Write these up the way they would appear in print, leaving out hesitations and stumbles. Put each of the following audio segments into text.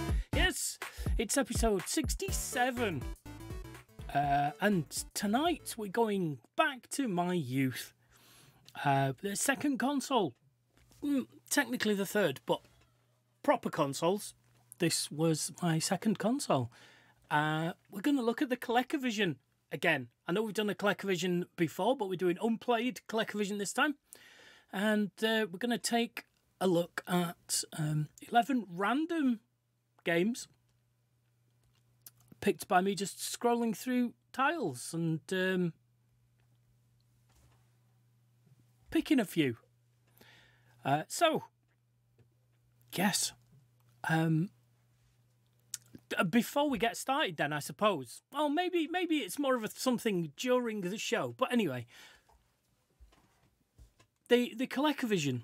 Twitch. Yes, it's episode 67. And tonight we're going back to my youth. The second console. Technically the third, but proper consoles. This was my second console. We're going to look at the ColecoVision again. I know we've done a ColecoVision before, but we're doing unplayed ColecoVision this time. And we're going to take a look at 11 random games picked by me just scrolling through tiles and picking a few. So, yes. Before we get started then, I suppose. Well, maybe it's more of a something during the show. But anyway, the ColecoVision,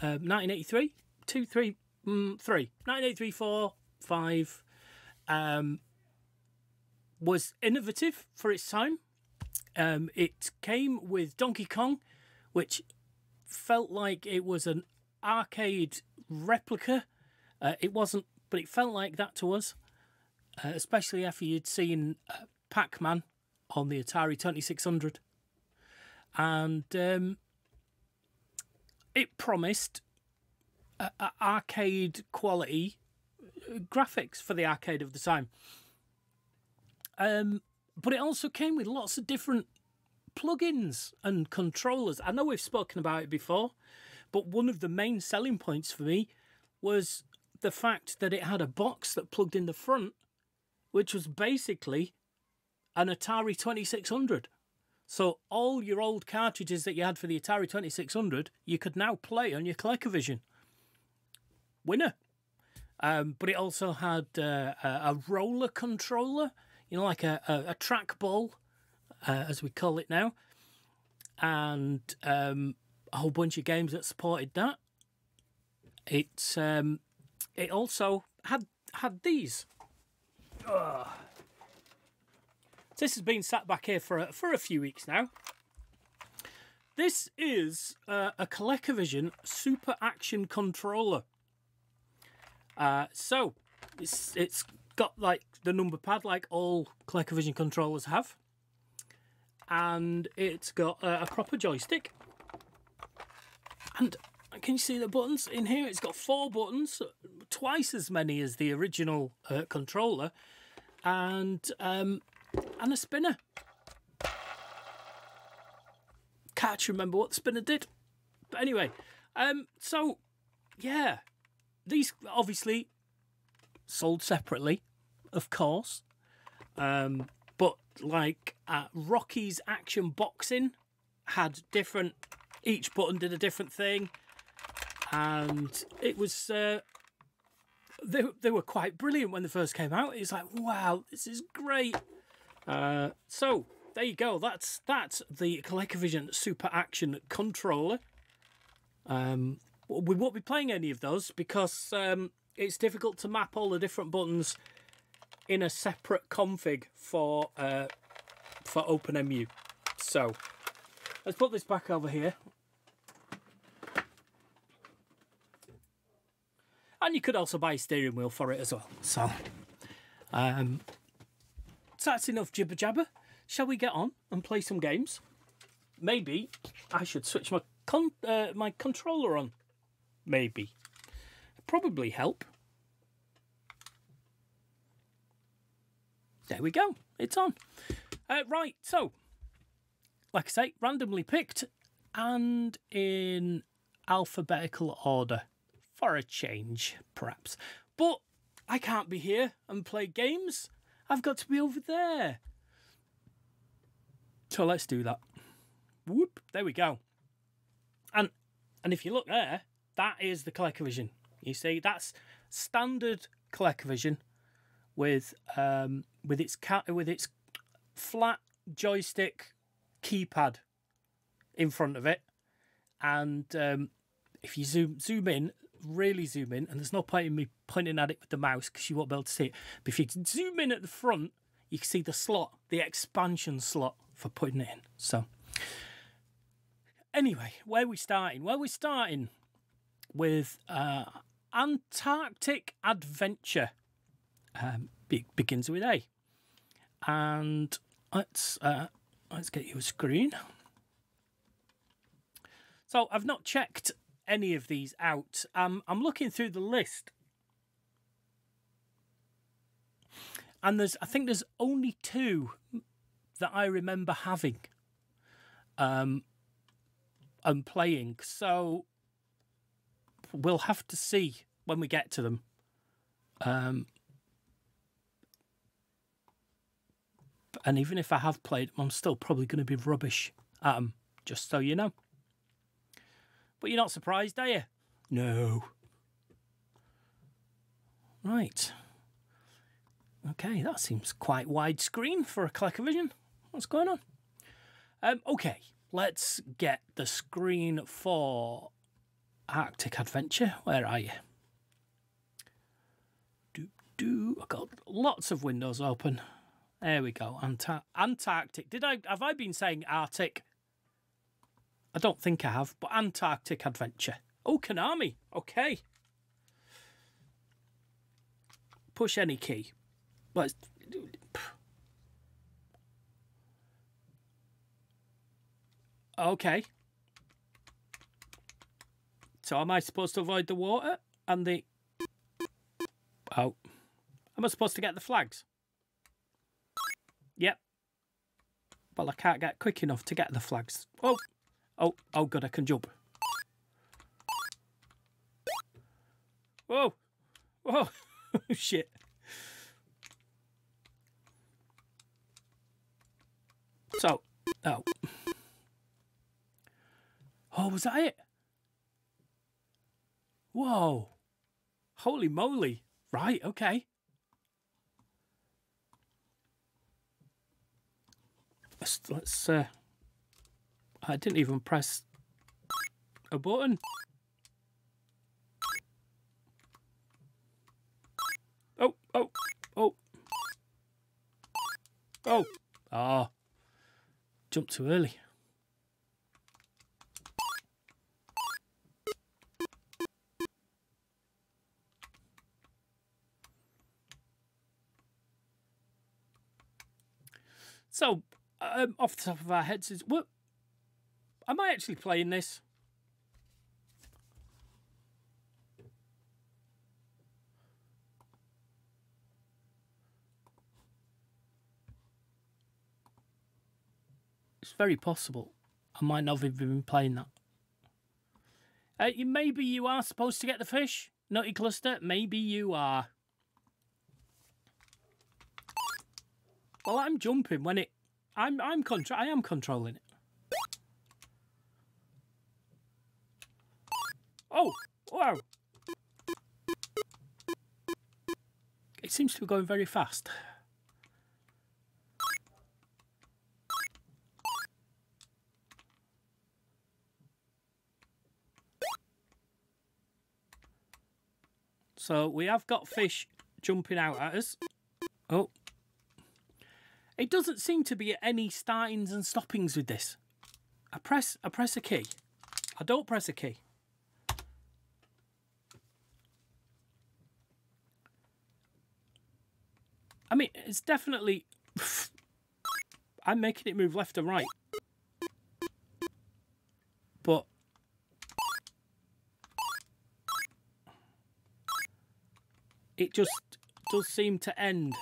1983, 2, 3, 3. 1983, 4, 5, was innovative for its time. It came with Donkey Kong, which felt like it was an arcade replica. It wasn't, but it felt like that to us, especially after you'd seen Pac-Man on the Atari 2600. And it promised arcade quality graphics for the arcade of the time. But it also came with lots of different plugins and controllers. I know we've spoken about it before, but one of the main selling points for me was the fact that it had a box that plugged in the front, which was basically an Atari 2600. So all your old cartridges that you had for the Atari 2600, you could now play on your ColecoVision. Winner. But it also had a roller controller, you know, like a trackball, as we call it now, and a whole bunch of games that supported that. It also had these. Ugh. This has been sat back here for a few weeks now. This is a ColecoVision Super Action Controller. So it's got like the number pad, like all ColecoVision controllers have, and it's got a proper joystick. And can you see the buttons in here? It's got 4 buttons, twice as many as the original controller, and a spinner. Can't remember what the spinner did, but anyway, so yeah, these obviously sold separately, of course, but like Rocky's Action Boxing had different. Each button did a different thing. And it was, they were quite brilliant when they first came out. It's like, wow, this is great. So there you go. That's the ColecoVision Super Action Controller. We won't be playing any of those because it's difficult to map all the different buttons in a separate config for OpenMU. So let's put this back over here. And you could also buy a steering wheel for it as well. So, that's enough jibber jabber. Shall we get on and play some games? Maybe I should switch my my controller on. Maybe. Probably help. There we go. It's on. Right. So, like I say, randomly picked and in alphabetical order. For a change, perhaps. But I can't be here and play games. I've got to be over there. So let's do that. Whoop, there we go. And if you look there, that is the ColecoVision. You see, that's standard ColecoVision with its flat joystick keypad in front of it. And if you zoom in, really zoom in, and there's no point in me pointing at it with the mouse because you won't be able to see it, but if you zoom in at the front, you can see the slot, the expansion slot for putting it in. So anyway, where are we starting? Well, we're starting with Antarctic Adventure. Begins with A. And let's get you a screen. So I've not checked any of these out. I'm looking through the list. And I think there's only two that I remember having and playing. So we'll have to see when we get to them. And even if I have played them, I'm still probably going to be rubbish at them, just so you know. But you're not surprised, are you? No. Right. Okay, that seems quite widescreen for a ColecoVision. What's going on? Okay, let's get the screen for Arctic Adventure. Where are you? I've got lots of windows open. There we go. Antarctic. Have I been saying Arctic? I don't think I have, but Antarctic Adventure. Oh, Konami. Okay. Push any key. Let's... Okay. So am I supposed to avoid the water and the... Oh. Am I supposed to get the flags? Yep. Well, I can't get quick enough to get the flags. Oh. Oh, good. I can jump. Whoa. Whoa. Shit. So, oh. Oh, was that it? Whoa. Holy moly. Right, okay. Let's I didn't even press a button. Oh. Ah. Jumped too early. So, off the top of our heads is what? Am I actually playing this? It's very possible I might not have been playing that. Maybe you are supposed to get the fish, Nutty Cluster. Maybe you are. Well, I'm jumping when it. I am controlling it. Oh, wow. It seems to be going very fast. So we have got fish jumping out at us. Oh. It doesn't seem to be any startings and stoppings with this. I press a key. I don't press a key. I mean, it's definitely... I'm making it move left and right. But... It just does seem to end.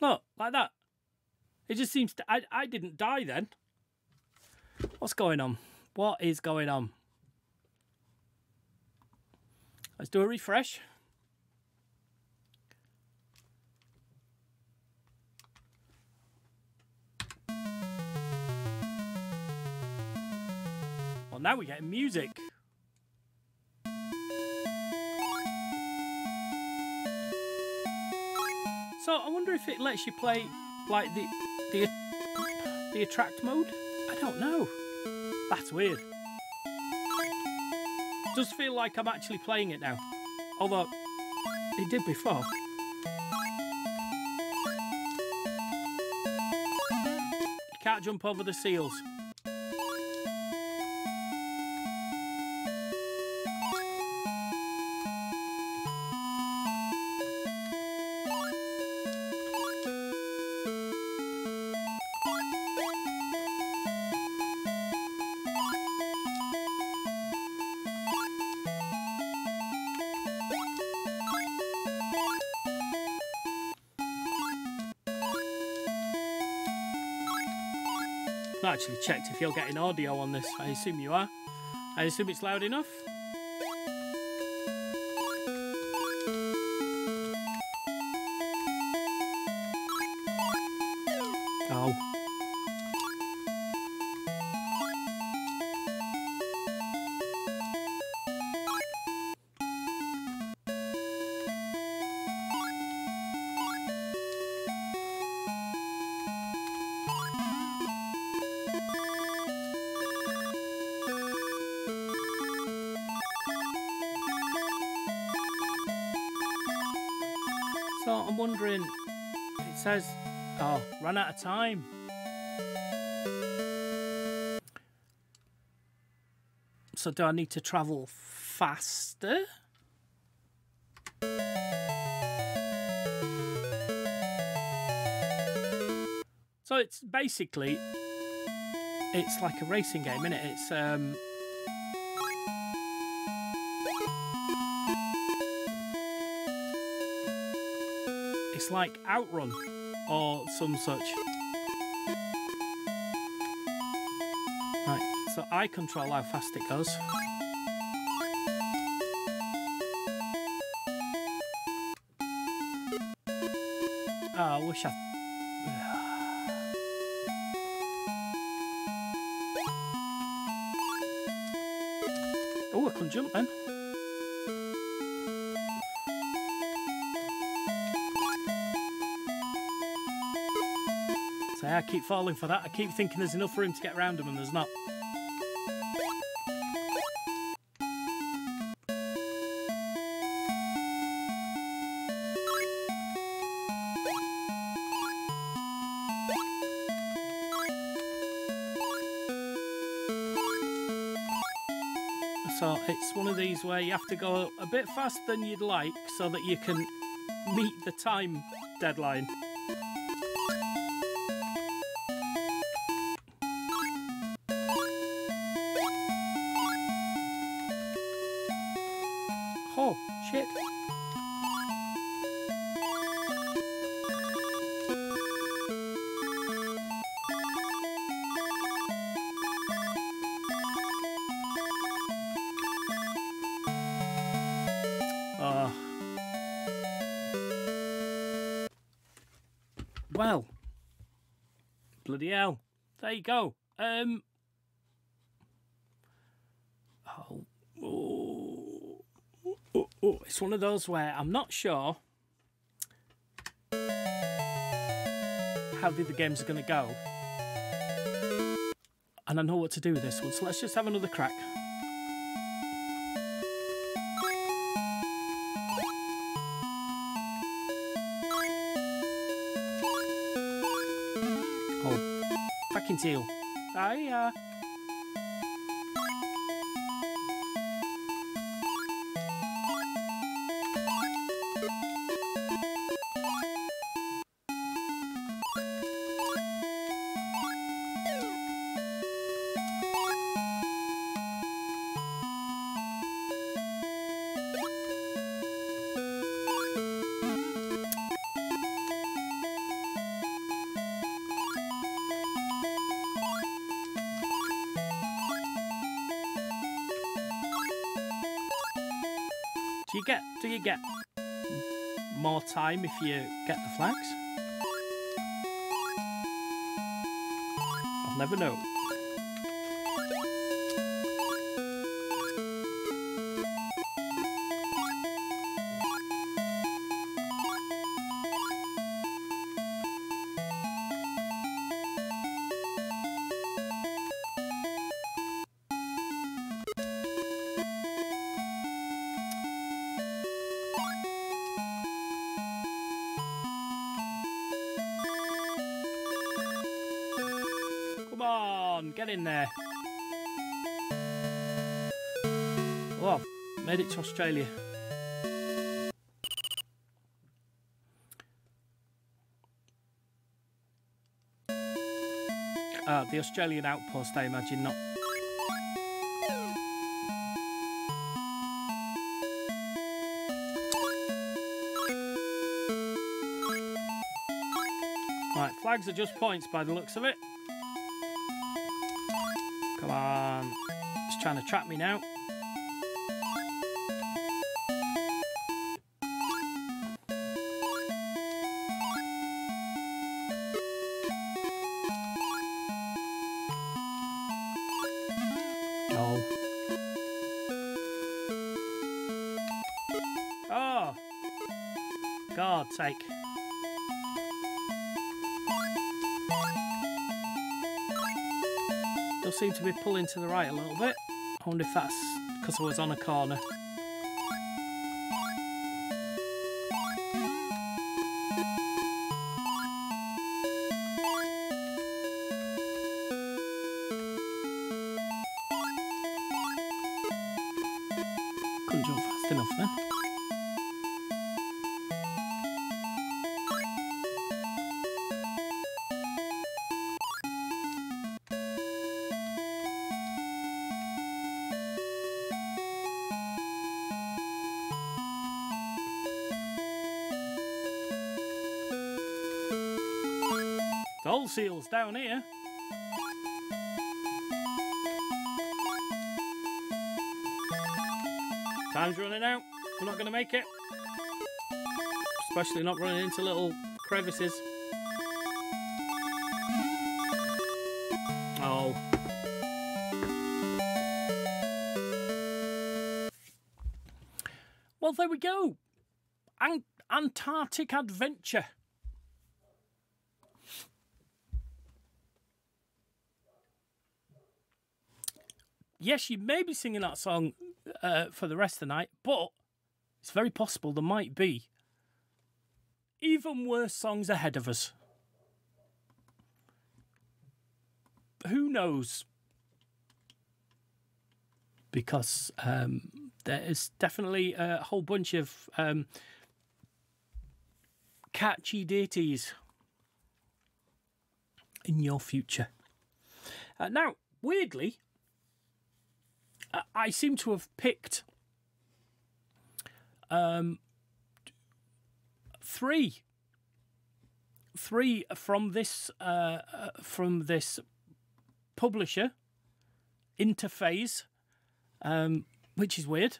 Look, like that. It just seems to... I didn't die then. What's going on? What is going on? Let's do a refresh. Well, now we're getting music. So I wonder if it lets you play like the attract mode. I don't know. That's weird. It does feel like I'm actually playing it now. Although They did before. You can't jump over the seals. Actually checked if you're getting audio on this. I assume you are. I assume it's loud enough. Wondering, it says, oh, ran out of time. So do I need to travel faster? So it's basically, it's like a racing game, isn't it? It's like Outrun or some such. Right, so I control how fast it goes. Oh, I wish I... Oh, I can jump then. I keep falling for that. I keep thinking there's enough room to get around them, and there's not. So it's one of these where you have to go a bit faster than you'd like so that you can meet the time deadline. Hell, there you go. It's one of those where I'm not sure how the games are going to go, and I know what to do with this one, so let's just have another crack. Seal. Hiya. Do you get more time if you get the flags? I'll never know. on, get in there. Oh, made it to Australia. The Australian outpost, I imagine not. Right, flags are just points by the looks of it. Come on. It's trying to trap me now. Sake. Still seem to be pulling to the right a little bit. I wonder if that's because I was on a corner. Couldn't jump fast enough then. Seals down here. Time's running out. We're not going to make it. Especially not running into little crevices. Oh. Well, there we go. Antarctic Adventure. Yes, you may be singing that song for the rest of the night, but it's very possible there might be even worse songs ahead of us. Who knows? Because there is definitely a whole bunch of catchy deities in your future. Now, weirdly, I seem to have picked three from this publisher, Interphase, which is weird.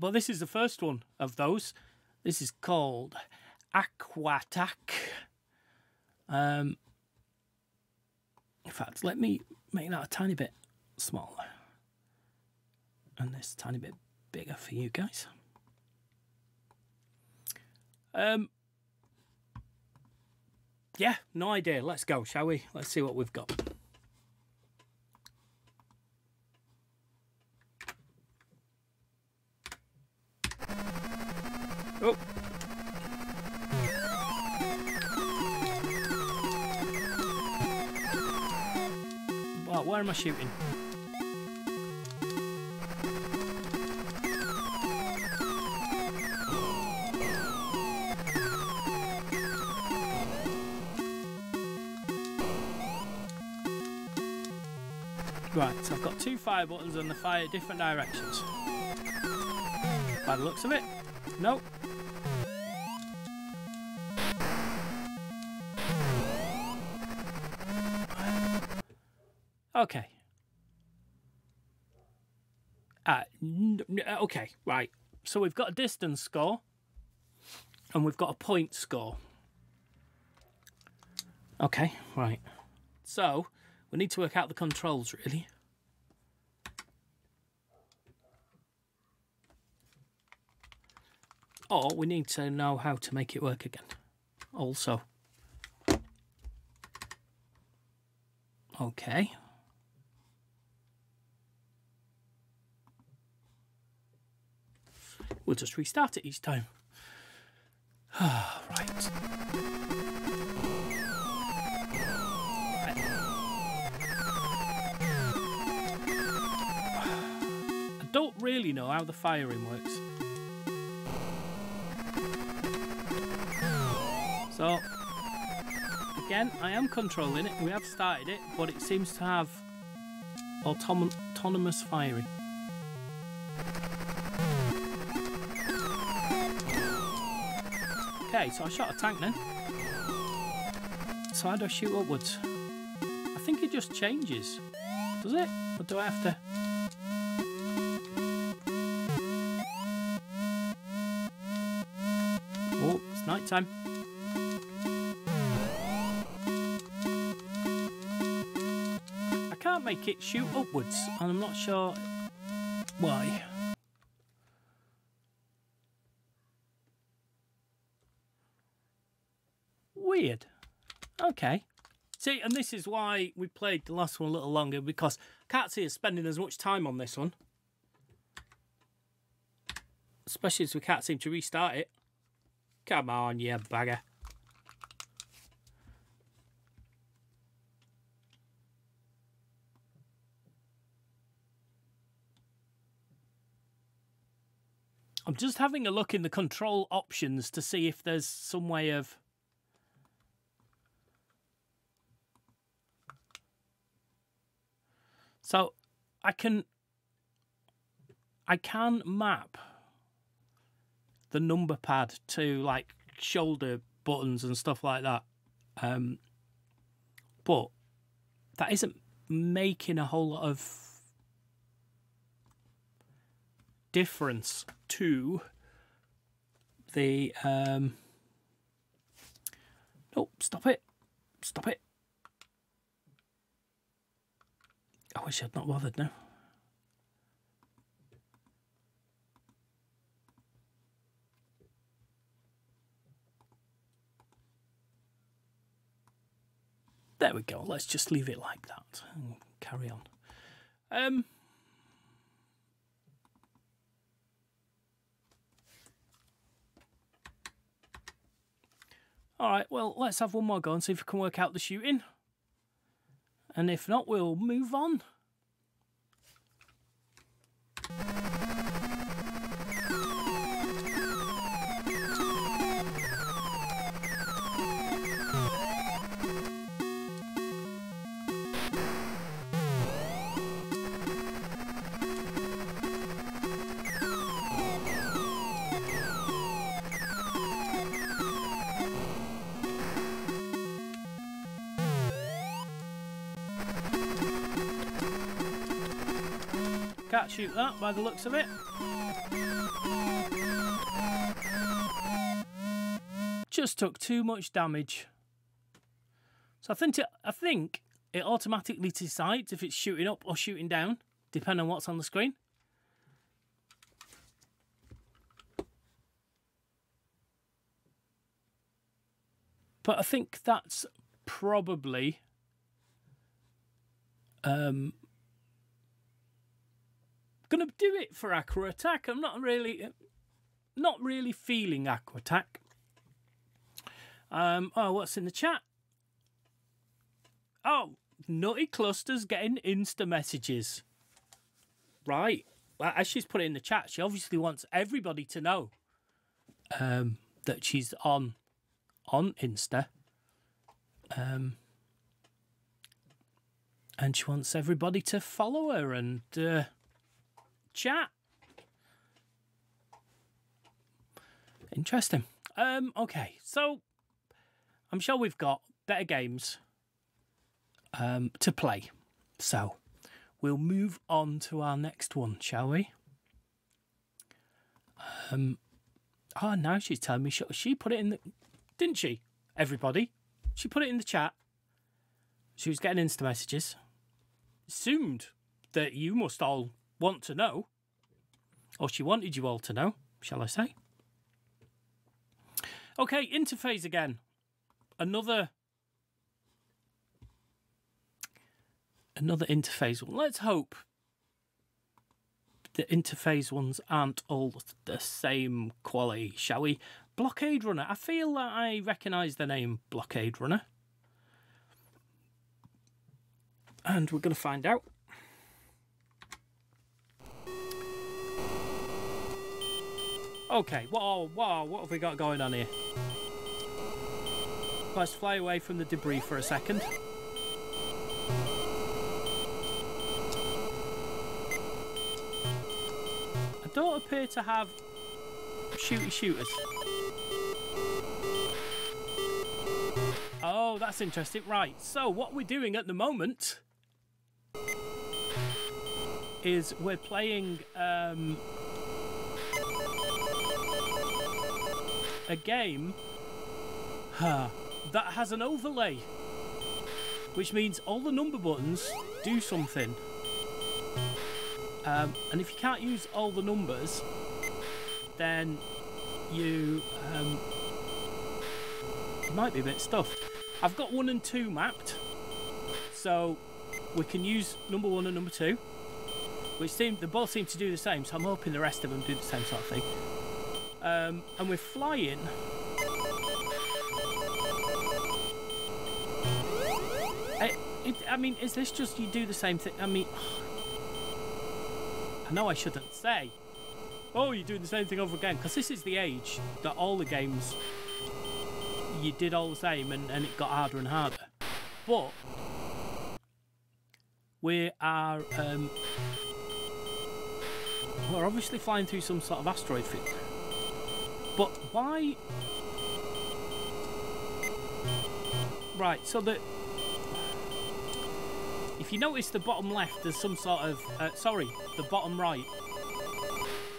But this is the first one of those. This is called Aquattack. In fact, let me make that a tiny bit smaller. And this tiny bit bigger for you guys. Yeah, no idea. Let's go, shall we? Let's see what we've got. Oh. Well, where am I shooting? Right, so I've got two fire buttons and they fire different directions. By the looks of it. Nope. Okay. Okay, right. So we've got a distance score and we've got a point score. Okay, right. So we need to work out the controls, really. Or we need to know how to make it work again. Also. Okay. We'll just restart it each time. Right. really know how the firing works. So, again, I am controlling it. We have started it, but it seems to have autonomous firing. Okay, so I shot a tank then. So how do I shoot upwards? I think it just changes. Does it? Or do I have to... Oh, it's night time. I can't make it shoot upwards, and I'm not sure why. Weird. Okay. See, and this is why we played the last one a little longer, because I can't see us spending as much time on this one. Especially as we can't seem to restart it. Come on, you bagger. I'm just having a look in the control options to see if there's some way of... So I can map the number pad to like shoulder buttons and stuff like that, but that isn't making a whole lot of difference to the. Nope, stop it! Stop it! I wish I'd not bothered now. There we go. Let's just leave it like that and carry on. All right. Well, let's have one more go and see if we can work out the shooting. And if not, we'll move on. Can't shoot that by the looks of it. Just took too much damage. So I think it automatically decides if it's shooting up or shooting down, depending on what's on the screen. But I think that's probably going to do it for Aquattack. I'm not really feeling Aquattack. Oh, what's in the chat? Oh, Nutty Cluster's getting Insta messages. Right. Well, as she's put it in the chat, she obviously wants everybody to know that she's on Insta. And she wants everybody to follow her and... chat. Interesting. Okay, so I'm sure we've got better games to play, so we'll move on to our next one, shall we? Oh, now she's telling me she put it in the... Didn't she? Everybody. She put it in the chat. She was getting Insta messages. Assumed that you must all... want to know, or she wanted you all to know, shall I say. Okay, Interphase again. Another Interphase one. Let's hope the Interphase ones aren't all the same quality, shall we? Blockade Runner. I feel that I recognise the name Blockade Runner. And we're going to find out. Okay, whoa, what have we got going on here? Let's fly away from the debris for a second. I don't appear to have shooty shooters. Oh, that's interesting. Right, so what we're doing at the moment is we're playing a game that has an overlay, which means all the number buttons do something, and if you can't use all the numbers, then you might be a bit stuffed. I've got 1 and 2 mapped, so we can use number 1 and number 2, which they both seem to do the same, so I'm hoping the rest of them do the same sort of thing. And we're flying. I mean, is this just you do the same thing? I mean, I know I shouldn't say, oh, you're doing the same thing over again, because this is the age that all the games, you did all the same, and it got harder and harder. But we are, we're obviously flying through some sort of asteroid thing. But why? Right, so that if you notice the bottom left, there's some sort of sorry, the bottom right,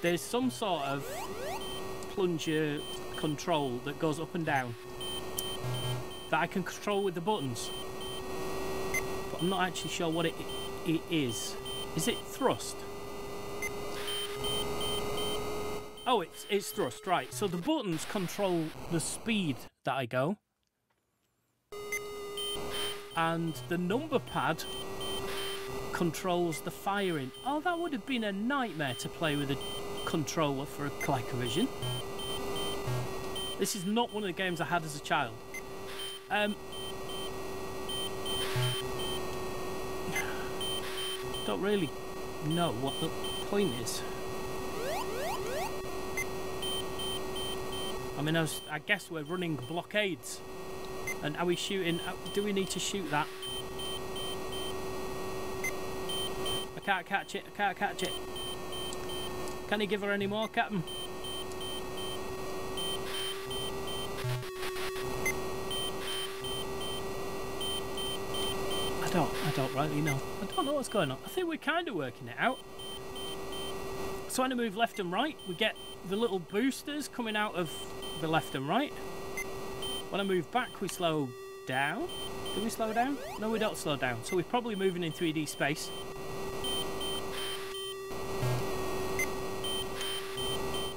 there's some sort of plunger control that goes up and down that I can control with the buttons, but I'm not actually sure what it is. Is it thrust? Oh, it's thrust, right. So the buttons control the speed that I go. And the number pad controls the firing. Oh, that would have been a nightmare to play with a controller for a ColecoVision. This is not one of the games I had as a child. Don't really know what the point is. I mean, I guess we're running blockades. And are we shooting? Do we need to shoot that? I can't catch it. I can't catch it. Can he give her any more, Captain? I don't rightly know. I don't know what's going on. I think we're kind of working it out. So when I move left and right, we get the little boosters coming out of the left and right. When I move back, we slow down. Do we slow down? No, we don't slow down. So we're probably moving in 3D space.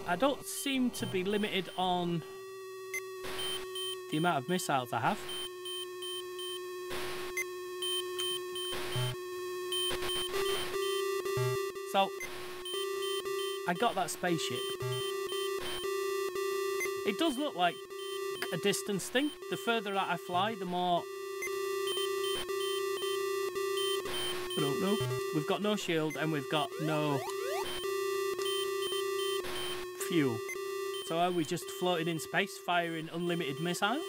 I don't seem to be limited on the amount of missiles I have. So I got that spaceship. It does look like a distance thing. The further out I fly, the more. I don't know. We've got no shield and we've got no fuel. So are we just floating in space, firing unlimited missiles?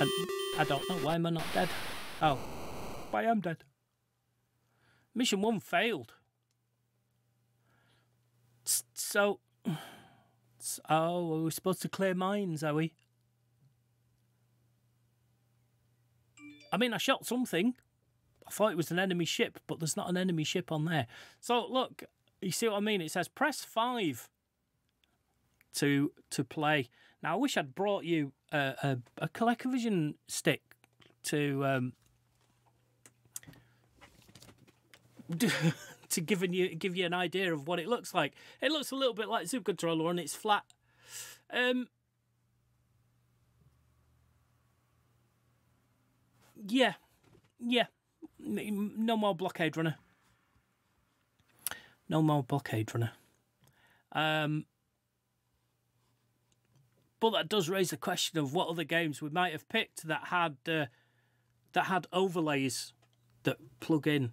And I don't know. Why am I not dead? Oh, I am dead. Mission 1 failed. So, oh, we're supposed to clear mines, are we? I mean, I shot something. I thought it was an enemy ship, but there's not an enemy ship on there. So, look, you see what I mean? It says press 5 to play. Now, I wish I'd brought you a ColecoVision stick to give you an idea of what it looks like. It looks a little bit like Super Controller and it's flat. Yeah. No more Blockade Runner. No more Blockade Runner. But that does raise the question of what other games we might have picked that had overlays that plug in.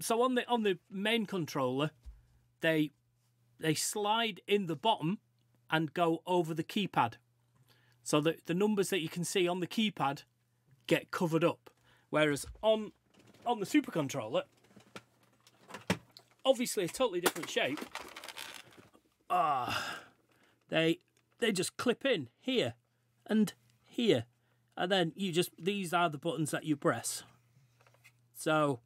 So on the main controller, they slide in the bottom and go over the keypad, so that the numbers that you can see on the keypad get covered up. Whereas on the Super Controller, obviously a totally different shape. They just clip in here and here, and then you just, these are the buttons that you press. So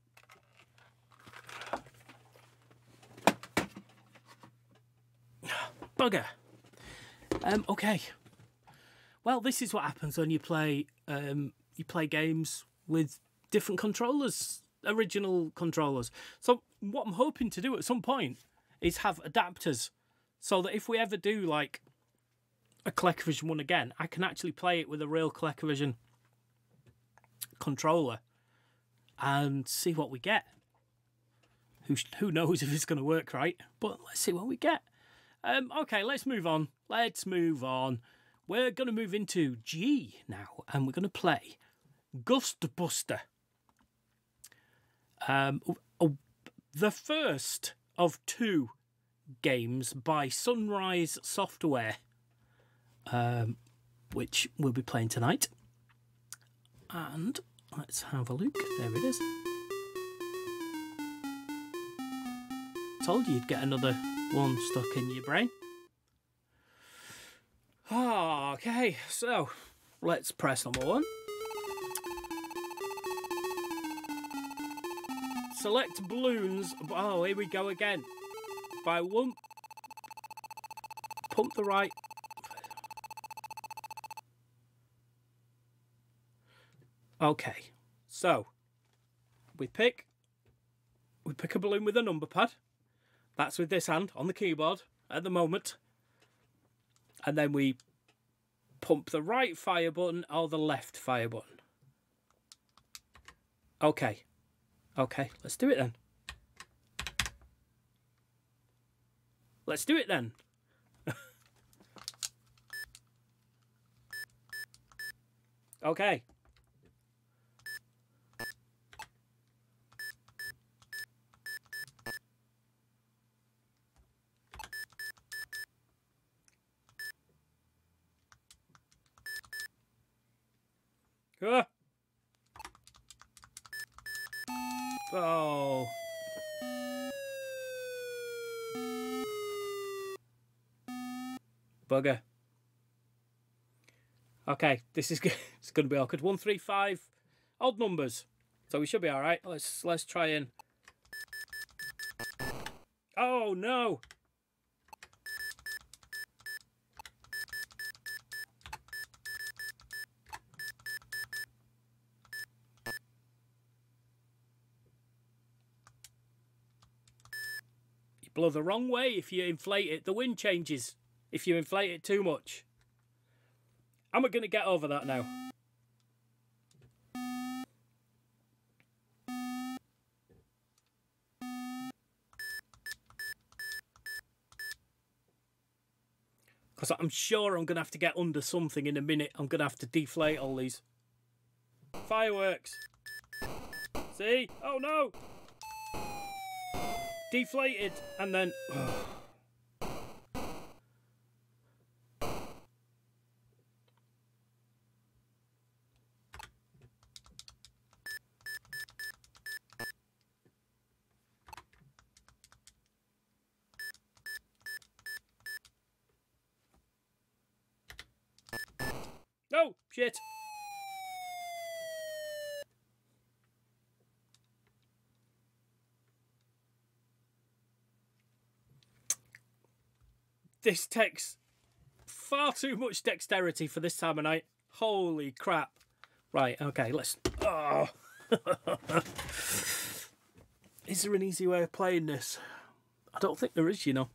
bugger. Okay. Well, this is what happens when you play games with different controllers, original controllers. So what I'm hoping to do at some point is have adapters, so that if we ever do like a ColecoVision one again, I can actually play it with a real ColecoVision controller and see what we get. Who knows if it's going to work right, but let's see what we get. Okay, let's move on. We're going to move into G now, and we're going to play Gust Buster. The first of two games by Sunrise Software, which we'll be playing tonight. And let's have a look. There it is. Told you you'd get another one stuck in your brain. Okay, so let's press number one. Select balloons. Oh, here we go again. By one, pump the right. Okay, so we pick a balloon with a number pad. That's with this hand on the keyboard at the moment. And then we pump the right fire button or the left fire button. Okay. Okay, let's do it then. Okay. Oh. Bugger. Okay, this is it's going to be awkward. 1, 3, 5, odd numbers. So we should be all right. Let's try and. Oh no. Blow the wrong way. If you inflate it, the wind changes. If you inflate it too much. Am I going to get over that now? Because I'm sure I'm going to have to get under something in a minute. I'm going to have to deflate all these. Fireworks. See? Oh no! Deflated, and then oh shit. This takes far too much dexterity for this time of night. Holy crap. Right, okay, let's... Oh. Is there an easy way of playing this? I don't think there is, you know.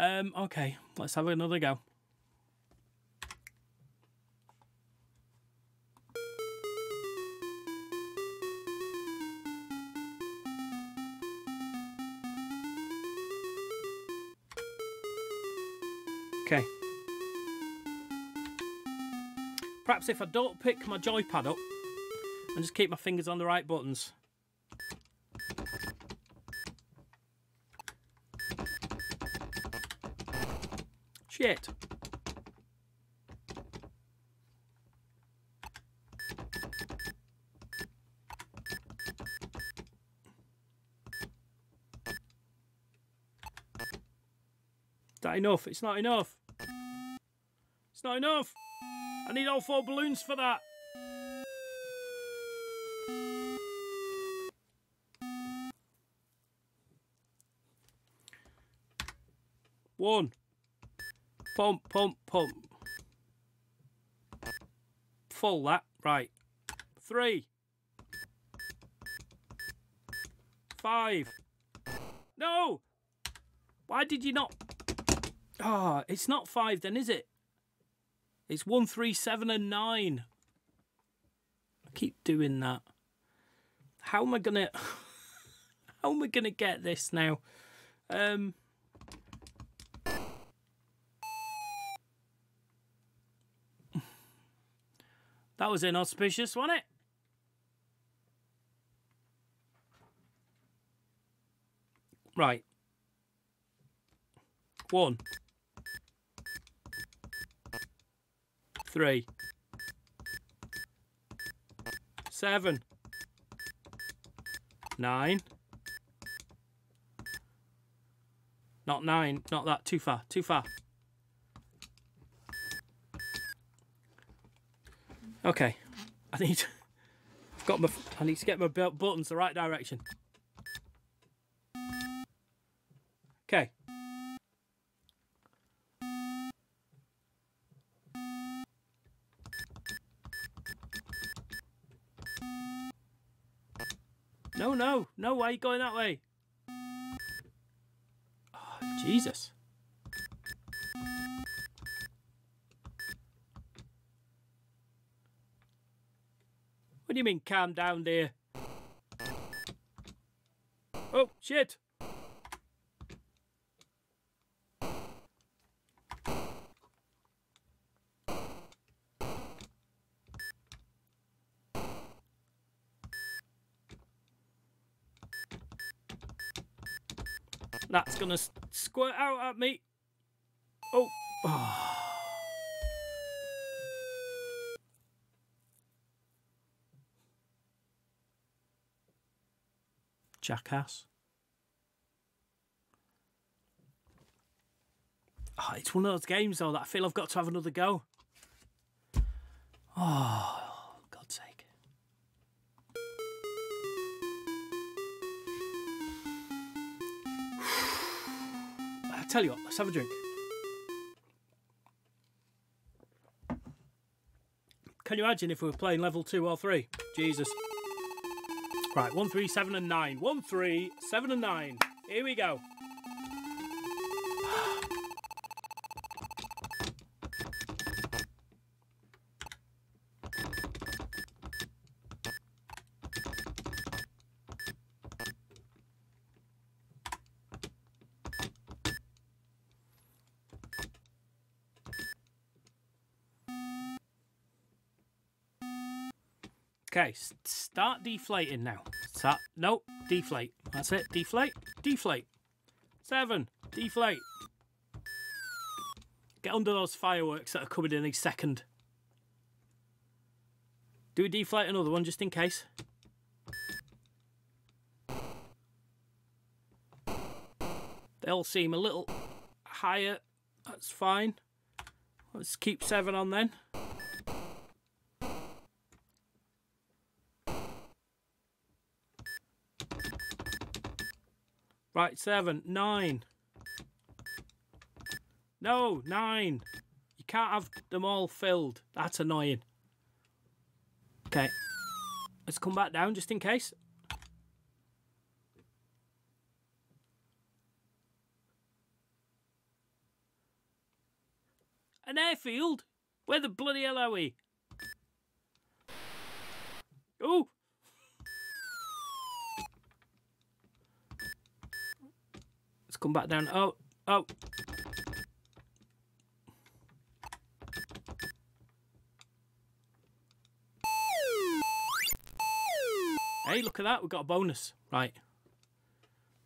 Okay, let's have another go. Okay. Perhaps if I don't pick my joypad up, and just keep my fingers on the right buttons. Shit. Is that enough? It's not enough. It's not enough. I need all four balloons for that. One. Pump, pump, pump. Full that. Right. 3. 5. No! Why did you not... Ah, oh, it's not 5 then, is it? It's 1, 3, 7 and 9. I keep doing that. How am I gonna... How am I gonna get this now? That was inauspicious, wasn't it? Right. 1, 3, 7, 9. Not 9, not that, too far, too far. Okay, I need. I've got my. I need to get my buttons the right direction. Okay. No, no, no way! Going that way. Oh, Jesus. What do you mean, calm down, dear? Oh, shit! That's gonna squirt out at me. Oh. Oh. Jackass. Oh, it's one of those games though that I feel I've got to have another go. Oh, God's sake. I tell you what, let's have a drink. Can you imagine if we were playing level 2 or 3? Jesus. Right, 1, 3, 7 and 9. 1, 3, 7 and 9. Here we go. Okay, start deflating now. Start, nope, deflate. That's it, deflate, deflate. 7, deflate. Get under those fireworks that are coming in any second. Do we deflate another one just in case? They all seem a little higher. That's fine. Let's keep 7 on then. Right, 7, 9. No, 9. You can't have them all filled. That's annoying. Okay. Let's come back down just in case. An airfield? Where the bloody hell are we? Ooh. Come back down. Oh, oh. Hey, look at that. We've got a bonus. Right.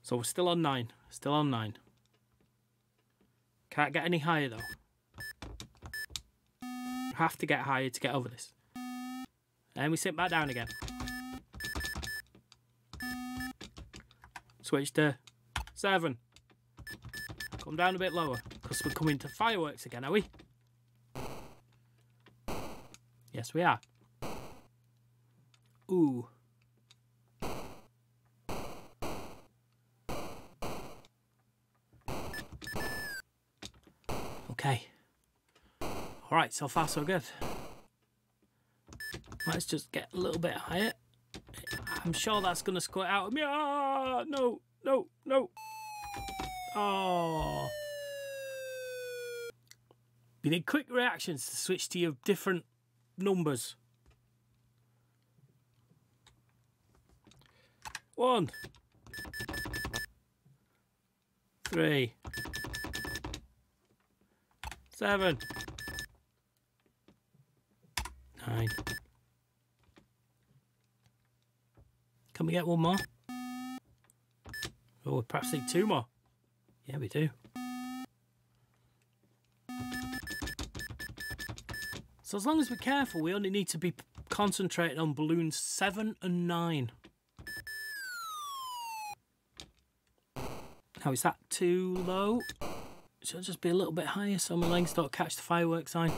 So we're still on 9. Still on 9. Can't get any higher, though. Have to get higher to get over this. And we sit back down again. Switch to 7. Come down a bit lower, because we're coming to fireworks again, are we? Yes, we are. Ooh. Okay. Alright, so far so good. Let's just get a little bit higher. I'm sure that's going to squirt out of me. Ah, no, no, no. Oh. You need quick reactions to switch to your different numbers. 1, 3, 7, 9. Can we get one more? Oh, we perhaps need 2 more. Yeah, we do. So as long as we're careful, we only need to be concentrating on balloons 7 and 9. Now, is that too low? Should I just be a little bit higher so my legs don't catch the fireworks sign?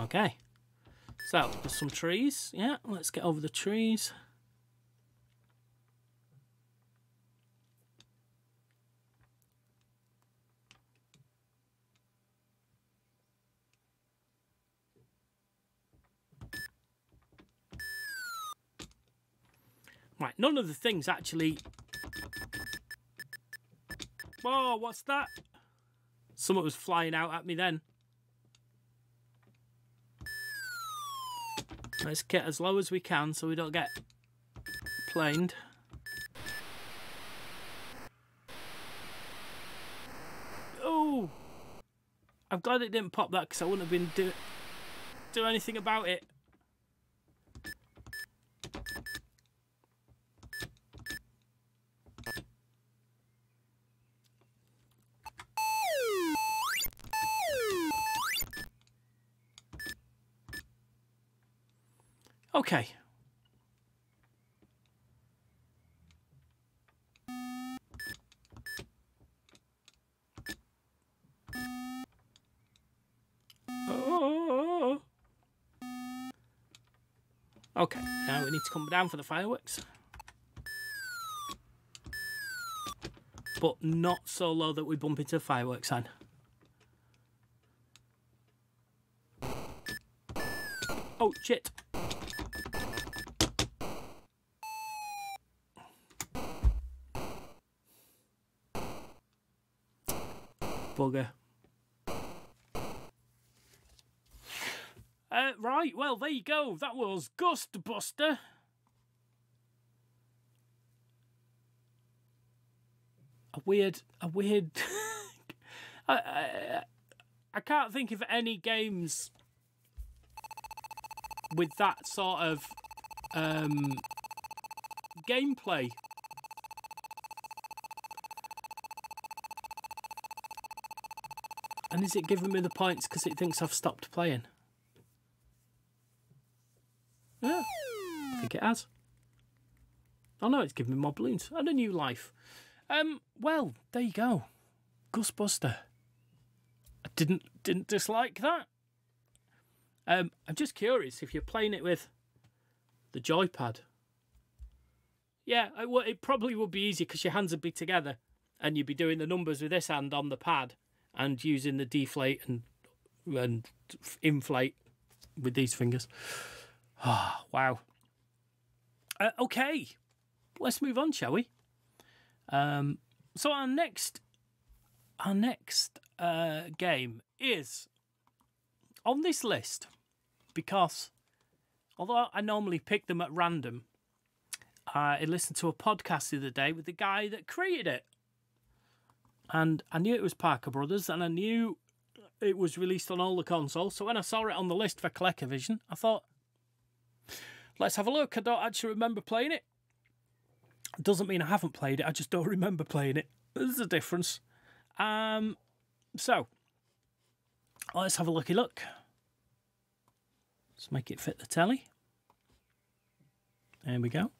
Okay, so there's some trees. Yeah, let's get over the trees. Right, none of the things actually... Whoa, what's that? Something was flying out at me then. Let's get as low as we can so we don't get planed. Oh! I'm glad it didn't pop that because I wouldn't have been do anything about it. Okay. Oh. Okay, now we need to come down for the fireworks. But not so low that we bump into the fireworks sign. Oh, shit. Bugger. Right, well, there you go. That was Gust Buster. A weird... I can't think of any games with that sort of gameplay. And is it giving me the points because it thinks I've stopped playing? Yeah, I think it has. Oh no, it's giving me more balloons and a new life. Well, there you go. Gust Buster. I didn't dislike that. I'm just curious if you're playing it with the joypad. Yeah, it probably would be easier because your hands would be together and you'd be doing the numbers with this hand on the pad. And using the deflate and inflate with these fingers. Oh, wow. Okay, let's move on, shall we? So our next game is on this list because although I normally pick them at random, I listened to a podcast the other day with the guy that created it. And I knew it was Parker Brothers, and I knew it was released on all the consoles, so when I saw it on the list for ColecoVision, I thought, let's have a look. I don't actually remember playing it. Doesn't mean I haven't played it, I just don't remember playing it. There's a difference. So, let's have a looky look. Let's make it fit the telly. There we go.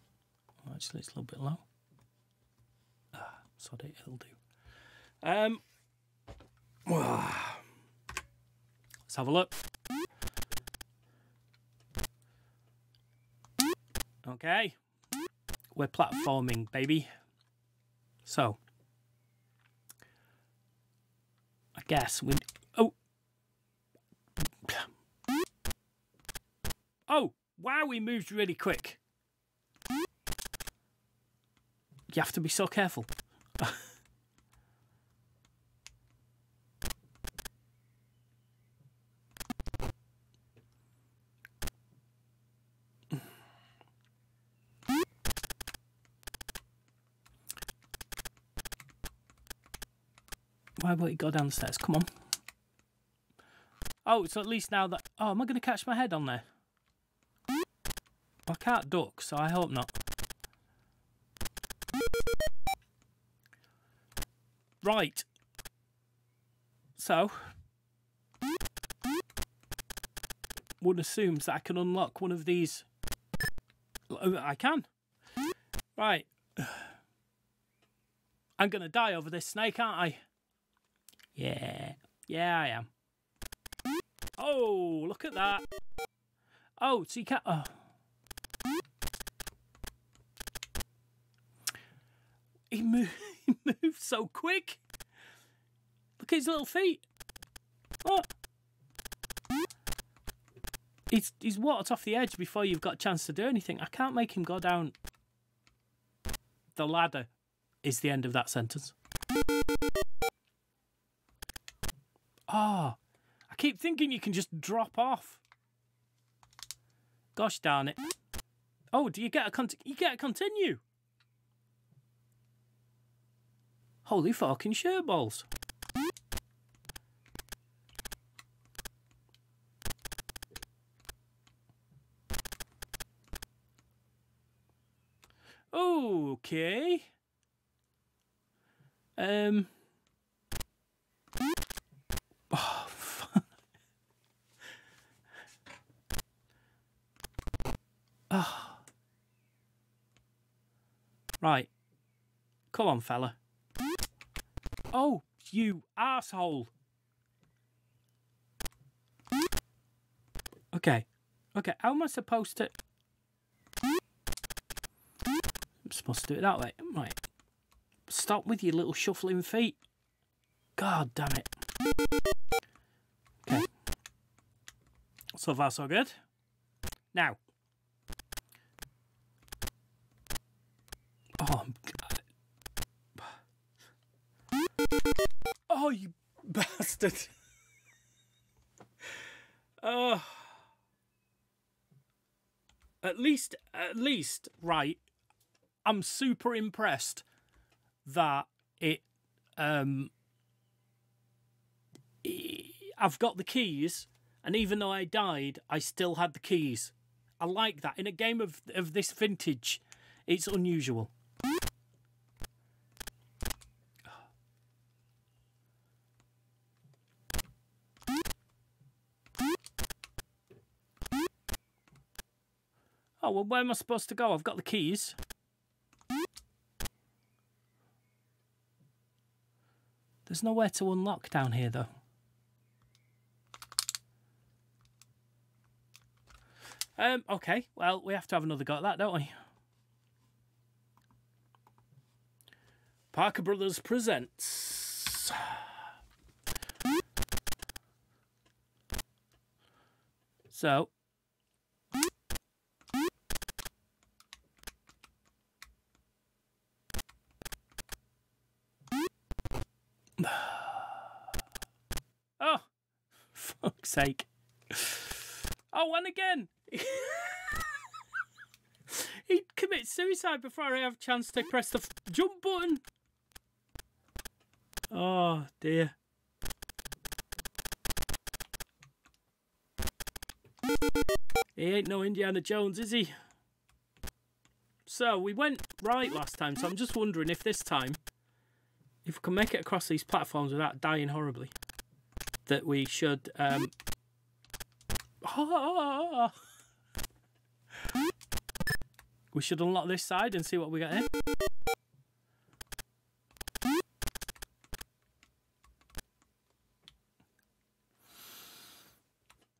Actually, it's a little bit low. Ah, sorry, it'll do. Let's have a look. Okay. We're platforming, baby. So, I guess we... Oh! Oh! Wow, we moved really quick. You have to be so careful. Why won't it go down the stairs? Come on. Oh, so at least now that... Oh, am I going to catch my head on there? I can't duck, so I hope not. Right. So, one assumes that I can unlock one of these. I can. Right. I'm going to die over this snake, aren't I? Yeah. Yeah, I am. Oh, look at that. Oh, so you can't... Oh. He moved so quick. Look at his little feet. Oh. He's watered off the edge before you've got a chance to do anything. I can't make him go down the ladder is the end of that sentence. Oh, I keep thinking you can just drop off. Gosh darn it. Oh, do you get a continue? Holy fucking shirt balls. Okay. Oh, fuck. Oh. Right. Come on, fella. Oh, you asshole! Okay, okay. How am I supposed to? I'm supposed to do it that way, right? Stop with your little shuffling feet. God damn it! Okay. So far, so good. Now. Oh. Oh, you bastard. Oh. At least, right, I'm super impressed that it, I've got the keys, and even though I died, I still had the keys. I like that. In a game of this vintage, it's unusual. Oh, well, where am I supposed to go? I've got the keys. There's nowhere to unlock down here, though. Okay, well, we have to have another go at that, don't we? Parker Brothers presents... So... Oh, fuck's sake. Oh, and again. He'd commit suicide before I have a chance to press the jump button. Oh, dear. He ain't no Indiana Jones, is he? So, we went right last time, so I'm just wondering if this time, if we can make it across these platforms without dying horribly, that we should... Oh! We should unlock this side and see what we got here.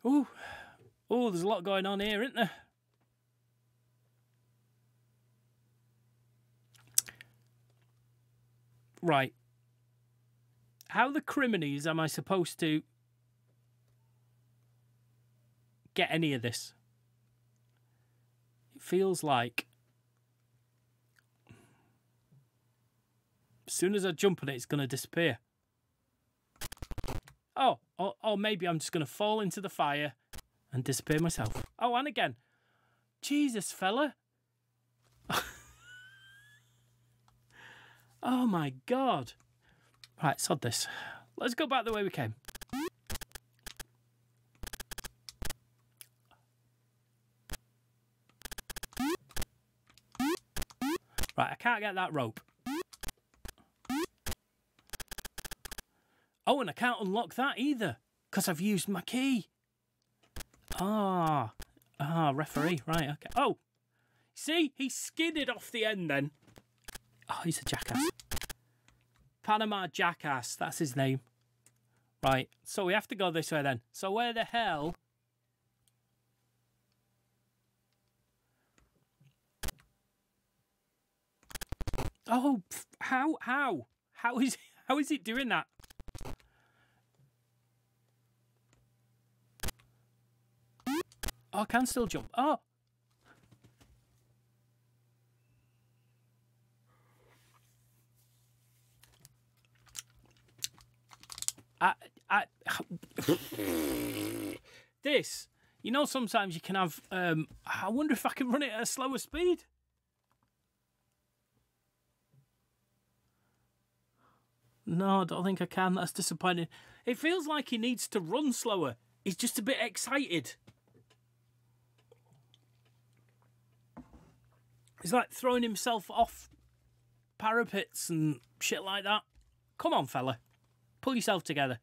Ooh. Oh, there's a lot going on here, isn't there? Right. How the criminies am I supposed to get any of this? It feels like as soon as I jump on it, it's going to disappear. Oh, or maybe I'm just going to fall into the fire and disappear myself. Oh, and again. Jesus, fella. Oh my God. Right, sod this. Let's go back the way we came. Right, I can't get that rope. Oh, and I can't unlock that either, because I've used my key. Ah, referee. Right, okay. Oh, see, he skidded off the end then. Oh, he's a jackass. Panama Jackass, that's his name. Right, so we have to go this way then. So where the hell... Oh, how? How is it doing that? Oh, I can still jump. Oh! This, you know, sometimes you can have, I wonder if I can run it at a slower speed. No, I don't think I can. That's disappointing. It feels like he needs to run slower. He's just a bit excited. He's like throwing himself off parapets and shit like that. Come on, fella. Pull yourself together.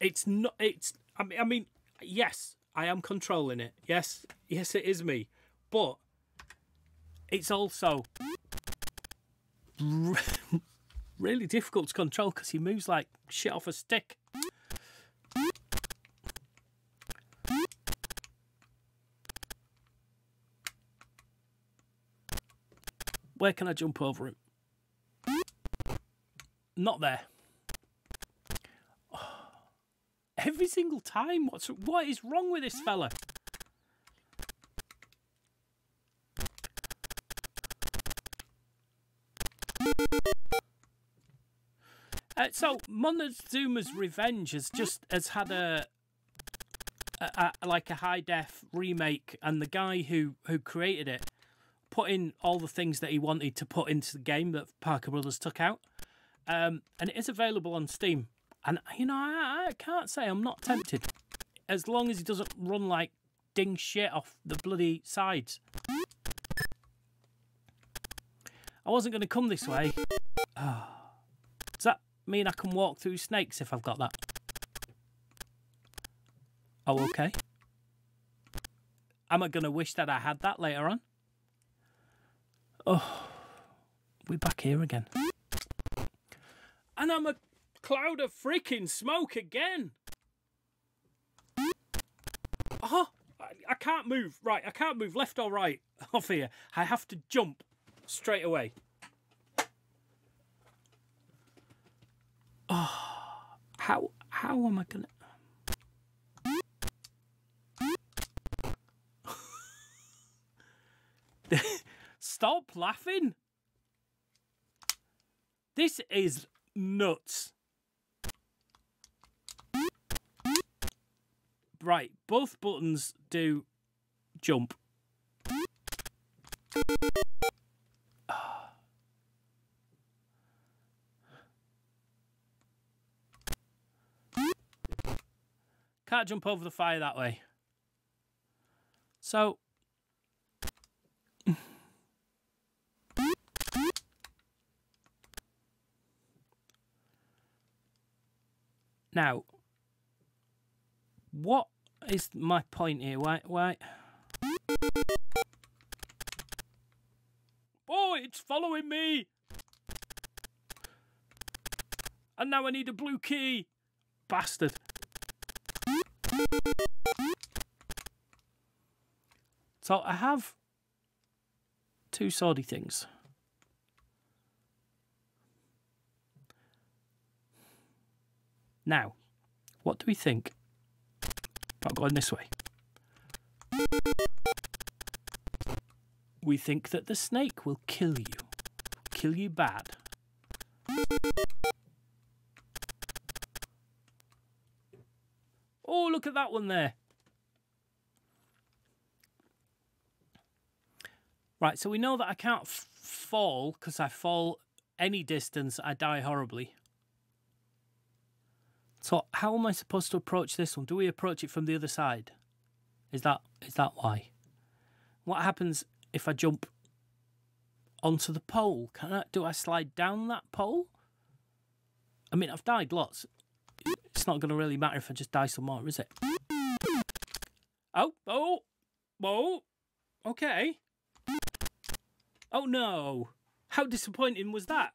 It's not. It's. I mean, yes, I am controlling it. Yes, it is me. But it's also really difficult to control because he moves like shit off a stick. Where can I jump over him? Not there. Oh, every single time. What is wrong with this fella? So Montezuma's Revenge has had a high def remake, and the guy who created it put in all the things that he wanted to put into the game that Parker Brothers took out. And it is available on Steam. And, you know, I can't say I'm not tempted. As long as he doesn't run, like, ding shit off the bloody sides. I wasn't going to come this way. Oh. Does that mean I can walk through snakes if I've got that? Oh, okay. Am I going to wish that I had that later on? Oh. We're back here again. And I'm a cloud of freaking smoke again. Oh, I can't move. Right, I can't move left or right off here. I have to jump straight away. Oh, how am I gonna... Stop laughing. This is... nuts. Right, both buttons do jump. Can't jump over the fire that way. So... Now, what is my point here? Why? Oh, it's following me! And now I need a blue key! Bastard. So I have two swordy things. Now, what do we think about going this way? We think that the snake will kill you bad. Oh, look at that one there. Right, so we know that I can't fall, because I fall any distance, I die horribly. So how am I supposed to approach this one? Do we approach it from the other side? Is that why? What happens if I jump onto the pole? Do I slide down that pole? I mean, I've died lots. It's not going to really matter if I just die some more, is it? Oh, okay. Oh no, how disappointing was that?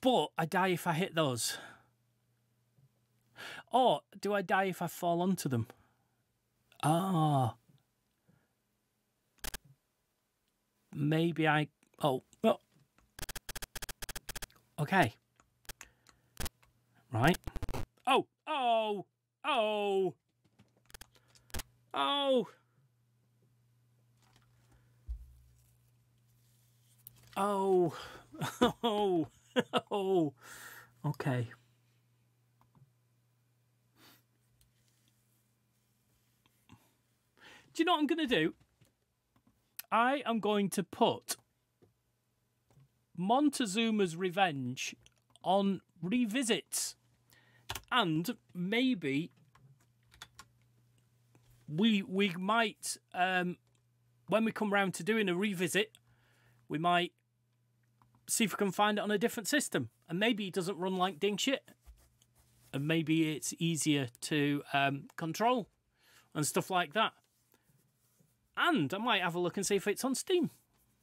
But I die if I hit those. Or do I die if I fall onto them? Ah. Maybe I... Oh. Well. Okay. Right. Oh. Oh. Oh. Oh. Oh. Oh. Oh, okay. Do you know what I'm going to do? I am going to put Montezuma's Revenge on revisits, and maybe we might when we come round to doing a revisit, we might. See if we can find it on a different system. And maybe it doesn't run like ding shit. And maybe it's easier to control and stuff like that. And I might have a look and see if it's on Steam.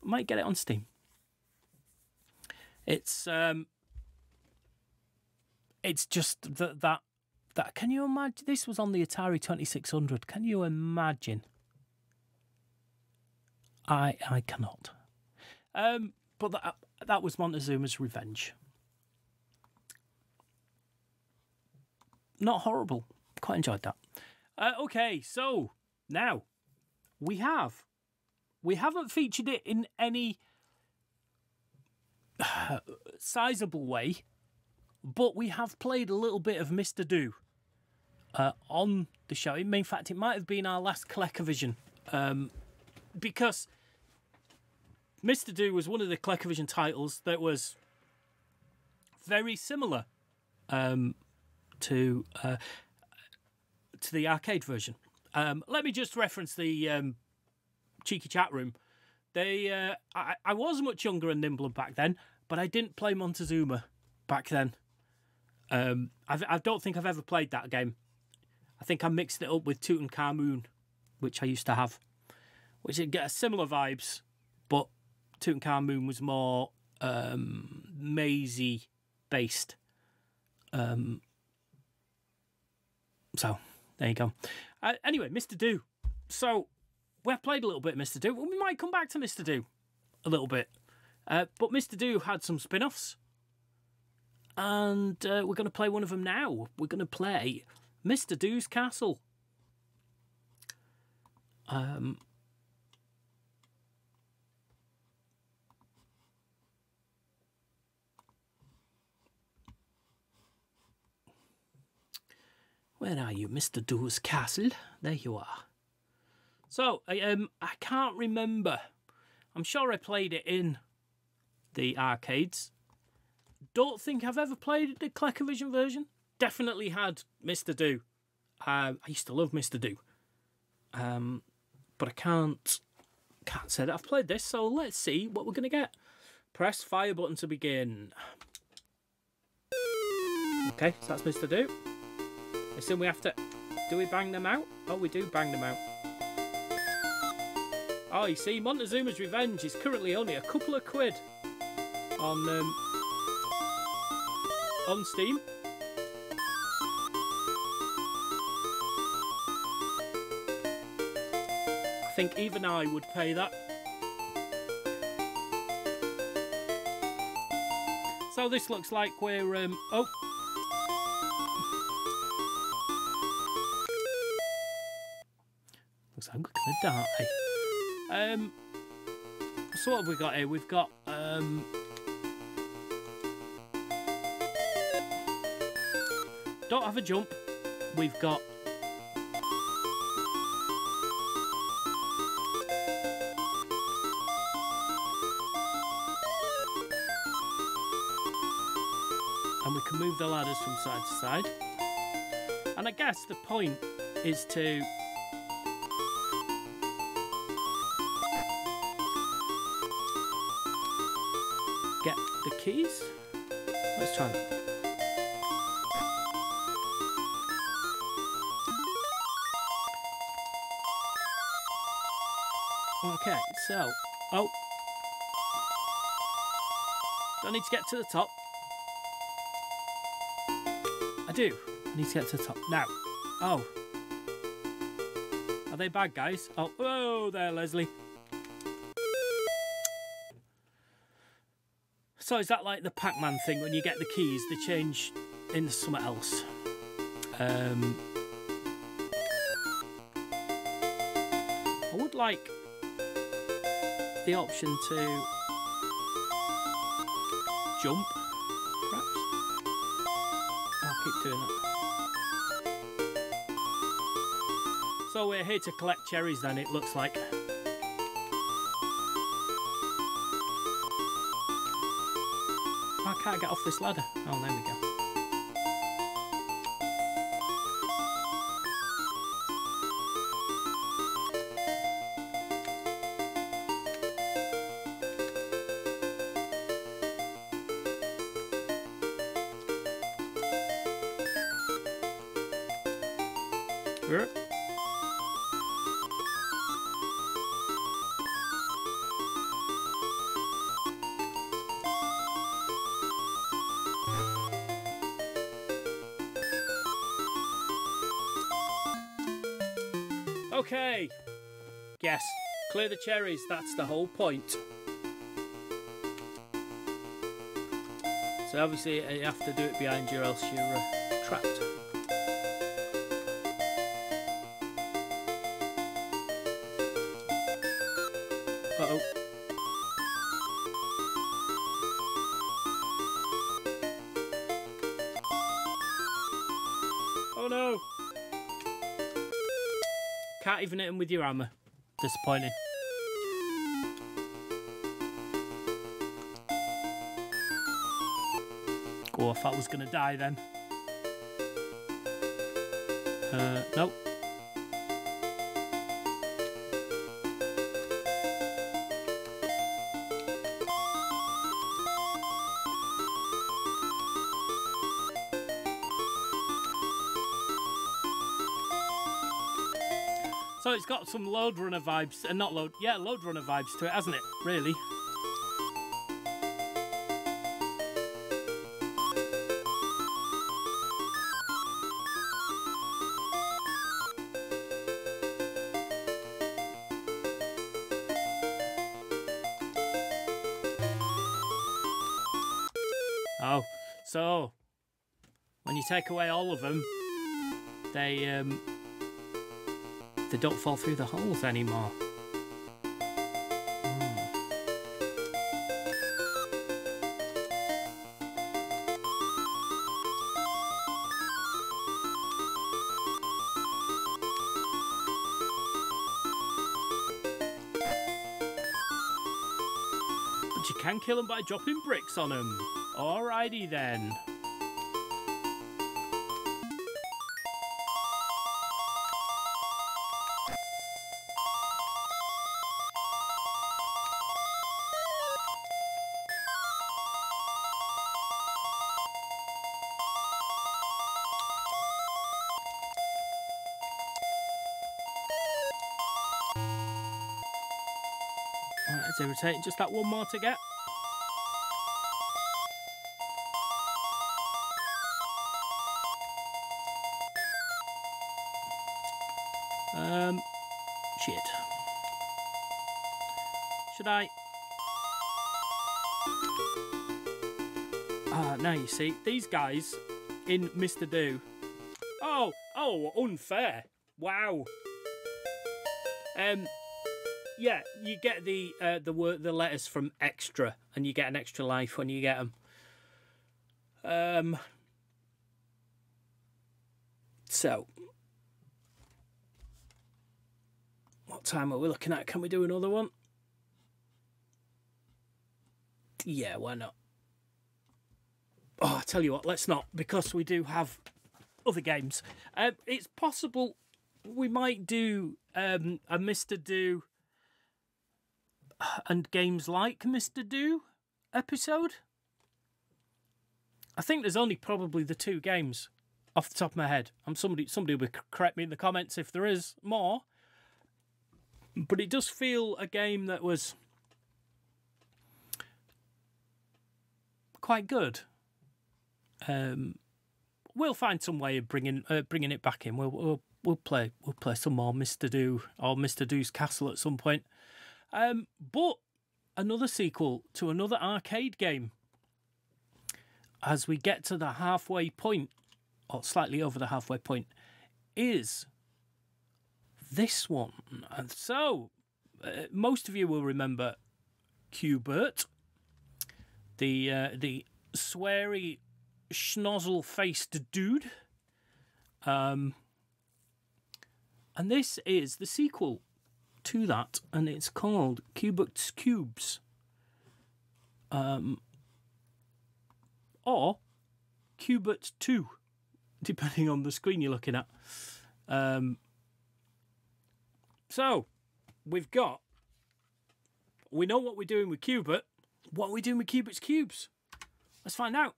I might get it on Steam. It's just that can you imagine? This was on the Atari 2600. Can you imagine? I cannot. But that was Montezuma's Revenge. Not horrible. Quite enjoyed that. Okay, so now we haven't featured it in any sizable way, but we have played a little bit of Mr. Do on the show. In fact, it might have been our last ColecoVision because Mr. Do was one of the ColecoVision titles that was very similar to the arcade version. Let me just reference the cheeky chat room. They, I was much younger and nimbler back then, but I didn't play Montezuma back then. I don't think I've ever played that game. I think I mixed it up with Tutankhamun, which I used to have, which would get similar vibes. But Tutankhamun was more mazy based. So there you go. Anyway, Mr. Do. So we've played a little bit of Mr. Do. We might come back to Mr. Do a little bit. But Mr. Do had some spin-offs. And we're going to play one of them now. We're going to play Mr. Do's Castle. Where are you, Mr. Do's Castle? There you are. So, I can't remember. I'm sure I played it in the arcades. Don't think I've ever played the ColecoVision version. Definitely had Mr. Do. I used to love Mr. Do. But I can't say that I've played this, so let's see what we're going to get. Press fire button to begin. Okay, so that's Mr. Do. I assume we have to... Do we bang them out? Oh, we do bang them out. Oh, you see, Montezuma's Revenge is currently only a couple of quid on Steam. I think even I would pay that. So this looks like we're... oh. Looks like I'm gonna die. So what have we got here? We've got don't have a jump. We've got and we can move the ladders from side to side. And I guess the point is to get the keys. Let's try that. Okay, so oh, do I need to get to the top? I do. I need to get to the top now. Oh, are they bad guys? Oh, whoa there, Leslie. So is that like the Pac-Man thing? When you get the keys, they change into something else. I would like the option to jump, perhaps. I'll keep doing that. So we're here to collect cherries then, it looks like. I can't get off this ladder. Oh, there we go. Okay, yes, clear the cherries, that's the whole point. So obviously you have to do it behind you or else you're trapped. Oh no! Can't even hit him with your hammer. Disappointing. Oh, I thought I was going to die then. Nope. So it's got some Lode Runner vibes, and not Lode, yeah, Lode Runner vibes to it, hasn't it? Really? Oh, so when you take away all of them, they don't fall through the holes anymore. But you can kill them by dropping bricks on them. Alrighty then. It's irritating, just that one more to get. Shit. Should I? Ah, now you see, these guys in Mr. Do. Oh, unfair. Wow. Yeah, you get the letters from Extra, and you get an extra life when you get them. So, what time are we looking at? Can we do another one? Yeah, why not? Oh, I tell you what, let's not, because we do have other games. It's possible we might do a Mr. Do and games like Mr. Do episode. I think there's only probably the two games off the top of my head. Somebody will correct me in the comments if there is more. But it does feel a game that was quite good. We'll find some way of bringing it back in. We'll play some more Mr. Do or Mr. Do's Castle at some point. But another sequel to another arcade game. As we get to the halfway point, or slightly over the halfway point, is this one. And so, most of you will remember Q*bert, the sweary, schnozzle-faced dude. And this is the sequel to that, and it's called Q*bert's Qubes, or Q*bert 2, depending on the screen you're looking at. So we've got, we know what we're doing with Q*bert. What are we doing with Q*bert's Qubes? Let's find out.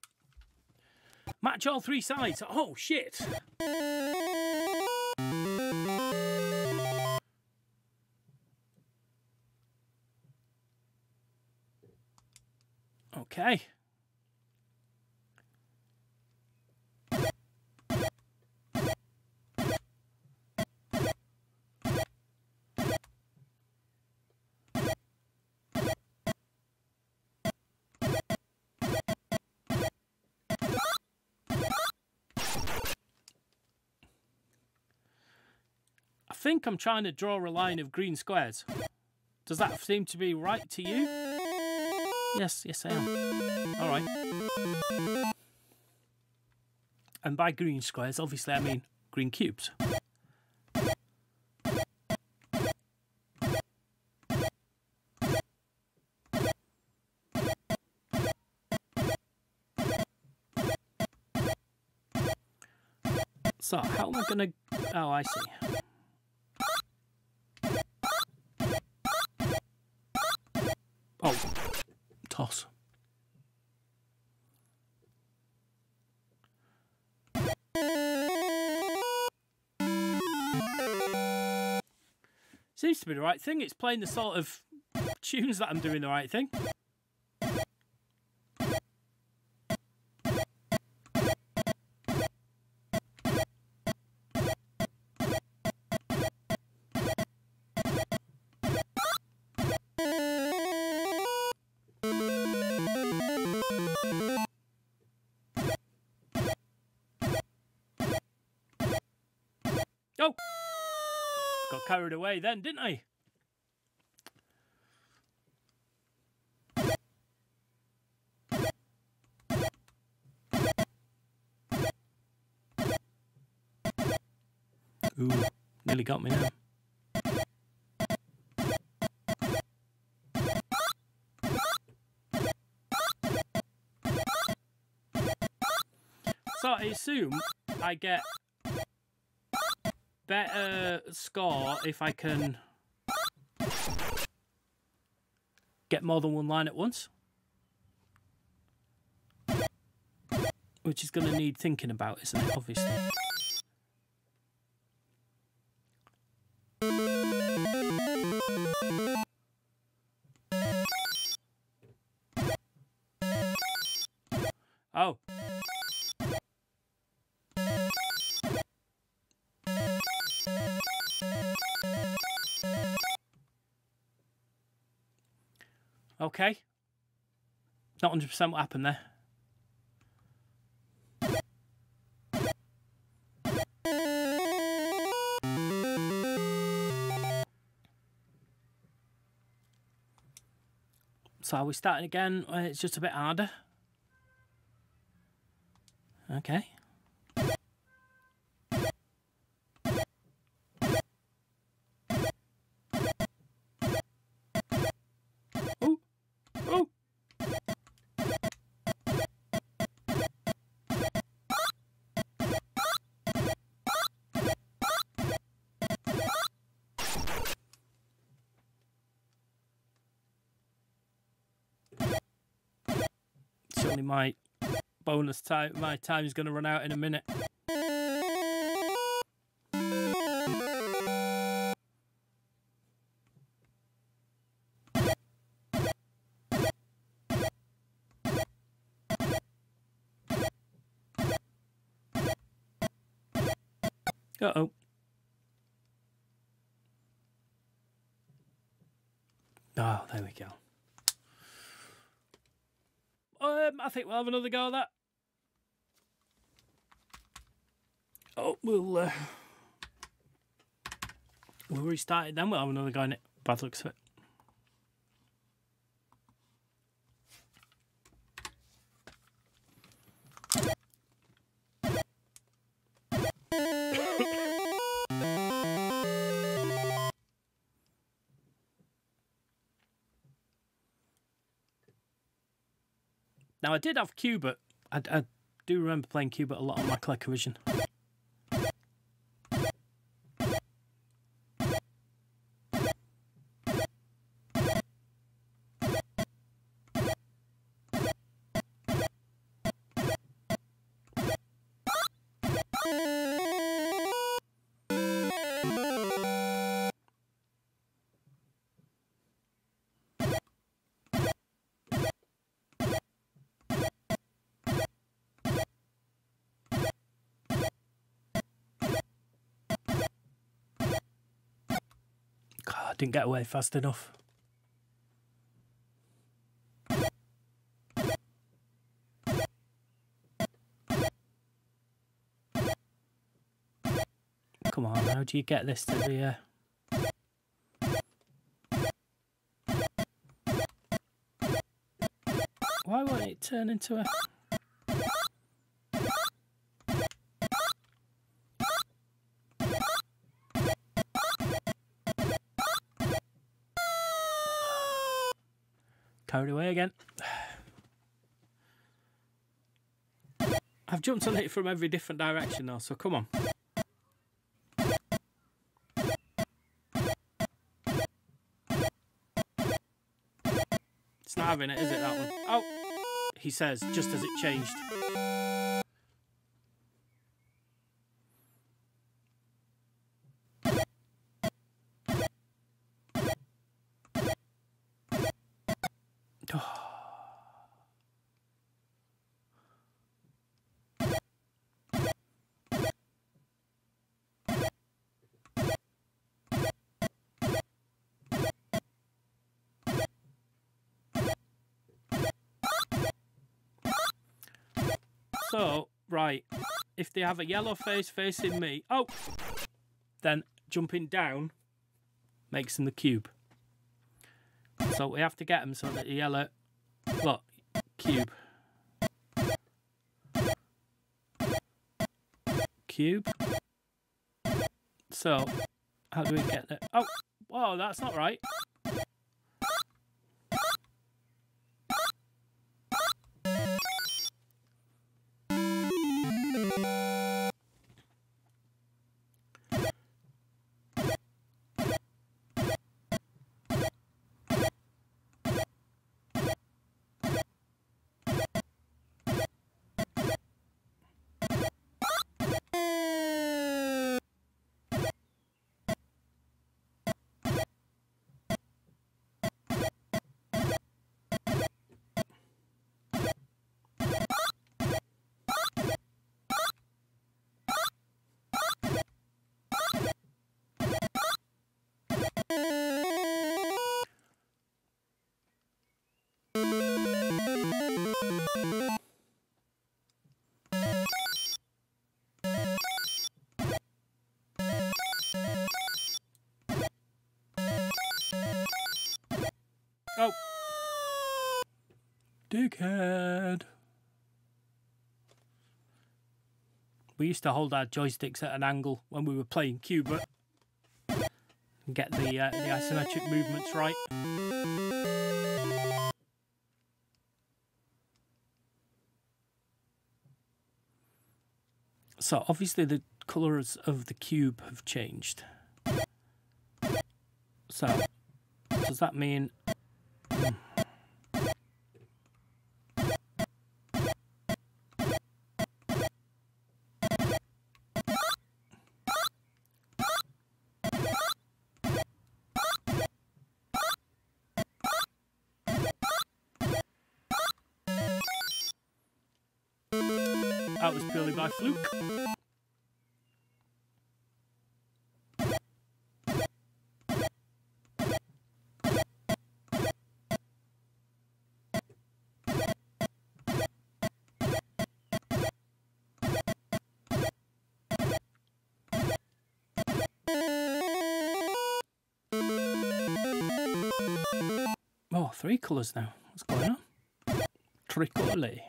Match all three sides. Oh shit. Okay. I think I'm trying to draw a line of green squares. Does that seem to be right to you? Yes, yes I am. Alright. And by green squares, obviously I mean green cubes. So, how am I gonna... Oh, I see. Seems to be the right thing. It's playing the sort of tunes that I'm doing the right thing. Carried away then, didn't I? Ooh, nearly got me now. I assume I get better score if I can get more than one line at once, which is going to need thinking about, isn't it, obviously. Oh. Okay. Not 100% what happened there. So are we starting again? It's just a bit harder. Okay. Oh, oh. Certainly might. Bonus time, my time is going to run out in a minute. Uh-oh. Oh, there we go. I think we'll have another go at that. Oh, we'll restart it, then we'll have another go in it. Bad looks of it. Now, I did have Q*bert. I do remember playing Q*bert a lot on my ColecoVision. Didn't get away fast enough. Come on, how do you get this to the... Why won't it turn into a... Carried away again. I've jumped on it from every different direction now, so come on. It's not having it, is it, that one? Oh, he says, just as it changed. So, right, if they have a yellow face facing me, oh, then jumping down makes them the cube. So we have to get them so that the yellow, look, cube. Cube. So, how do we get there? Oh, whoa, that's not right. Dickhead. We used to hold our joysticks at an angle when we were playing Q*bert and get the isometric movements right. So obviously the colours of the cube have changed. So does that mean? That was purely by fluke. Oh, three colours now. What's going on? Tricoli.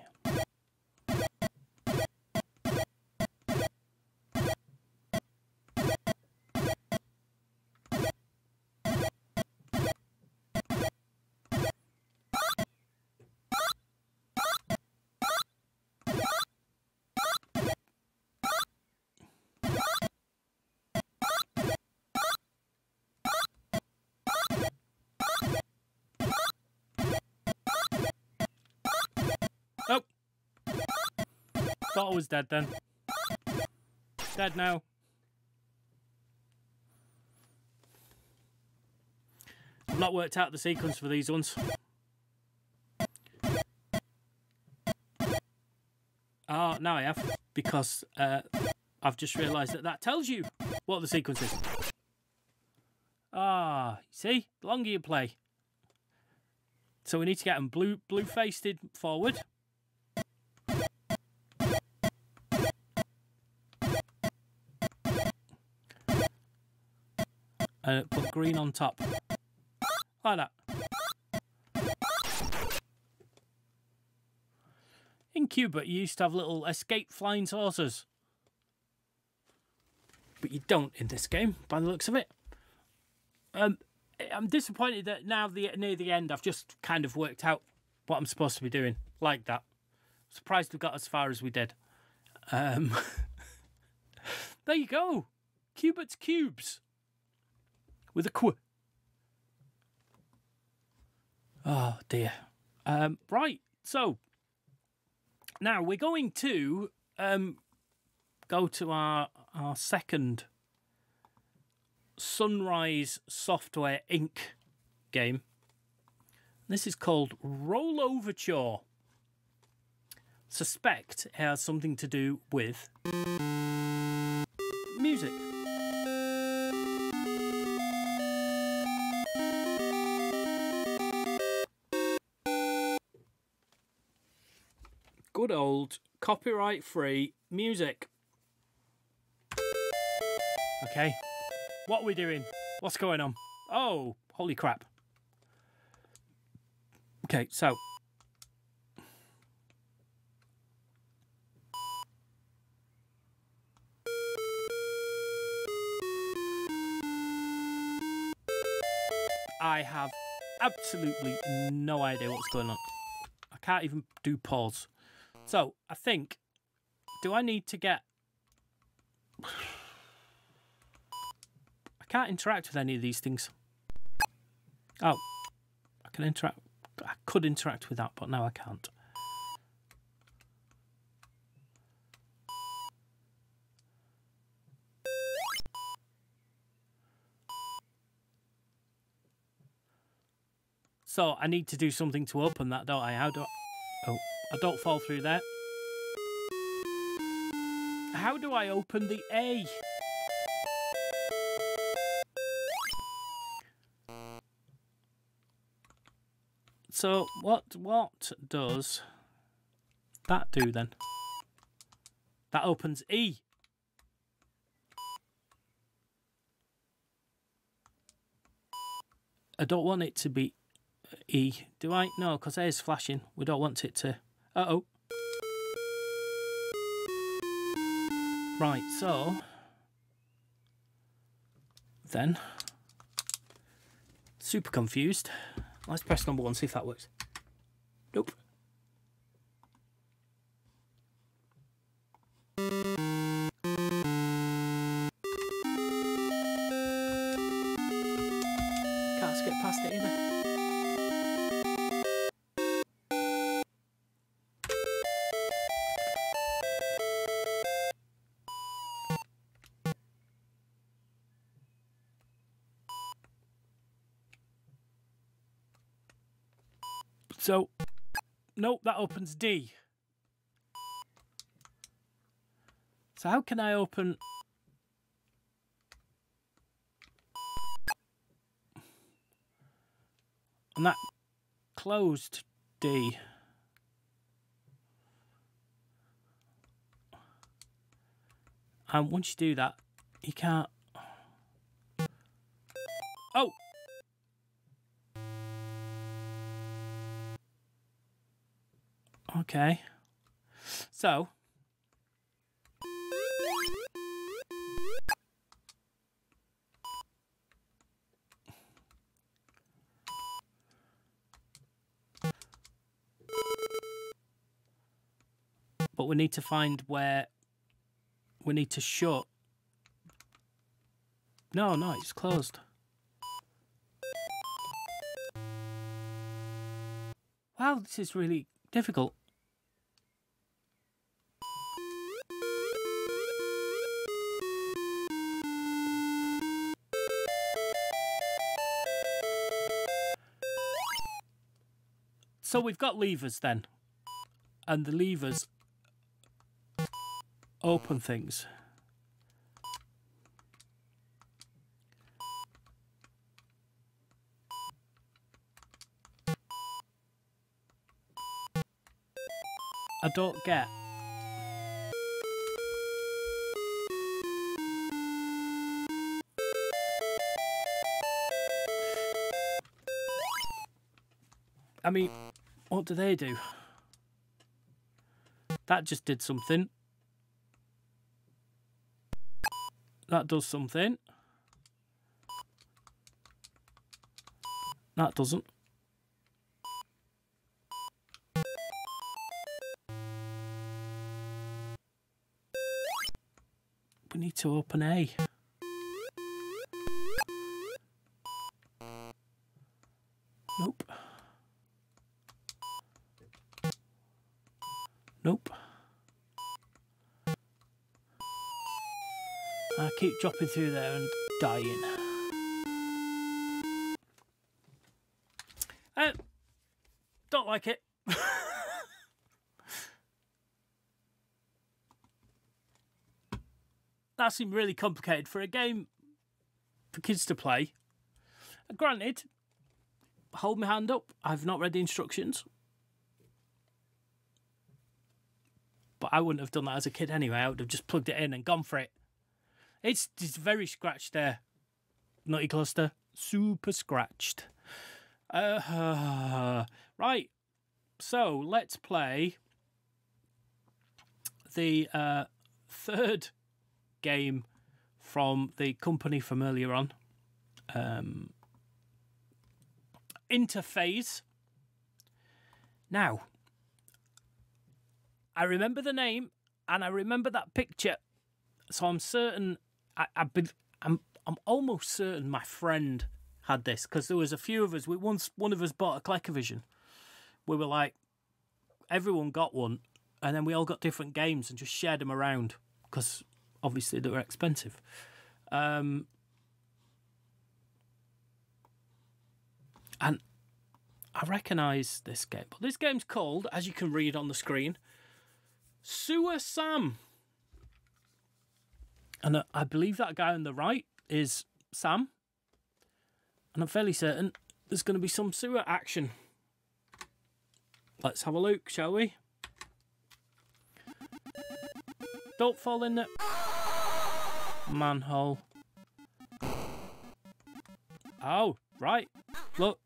I was dead then. Dead now. I've not worked out the sequence for these ones. Ah, now I have, because I've just realised that that tells you what the sequence is. Ah, see? The longer you play. So we need to get them blue-faced forward. Put green on top. Like that. In Q*bert you used to have little escape flying saucers. But you don't in this game, by the looks of it. I'm disappointed that now near the end I've just kind of worked out what I'm supposed to be doing. Like that. Surprised we got as far as we did. There you go. Q*bert's Qubes. With a qu. Oh dear. Right, so now we're going to go to our second Sunrise Software Inc. game. This is called Rolloverture. Suspect it has something to do with music. Good old copyright free music. Okay, what are we doing? What's going on? Oh, holy crap. Okay, so I have absolutely no idea what's going on. I can't even do pause. So, I think, do I need to get... I can't interact with any of these things. Oh, I can interact. I could interact with that, but now I can't. So, I need to do something to open that, don't I? How do I... Oh. I don't fall through there. How do I open the A? So what does that do then? That opens E. I don't want it to be E. Do I? No, because air's flashing. We don't want it to. Uh-oh. Right, so... then... super confused. Let's press number one, see if that works. Nope. Can't skip past it either. So, nope, that opens D. So how can I open... and that closed D. And once you do that, you can't... oh! Okay. So... but we need to find where we need to shut. No, no, it's closed. Wow, this is really difficult. So we've got levers then, and the levers open things. I don't get. I mean, what do they do? That just did something. That does something. That doesn't. We need to open A. Nope. Nope. I keep dropping through there and dying. Don't like it. That seemed really complicated for a game for kids to play. Granted, hold my hand up, I've not read the instructions. But I wouldn't have done that as a kid anyway. I would have just plugged it in and gone for it. It's just very scratched there. Nutty Cluster. Super scratched. Right. So, let's play the third game from the company from earlier on. Interphase. Now, I remember the name and I remember that picture. So I'm certain... I'm almost certain my friend had this, because there was a few of us. We once one of us bought a ColecoVision. We were like, everyone got one, and then we all got different games and just shared them around because obviously they were expensive. And I recognise this game, but this game's called, as you can read on the screen, Sewer Sam. And I believe that guy on the right is Sam. And I'm fairly certain there's going to be some sewer action. Let's have a look, shall we? Don't fall in the manhole. Oh, right. Look.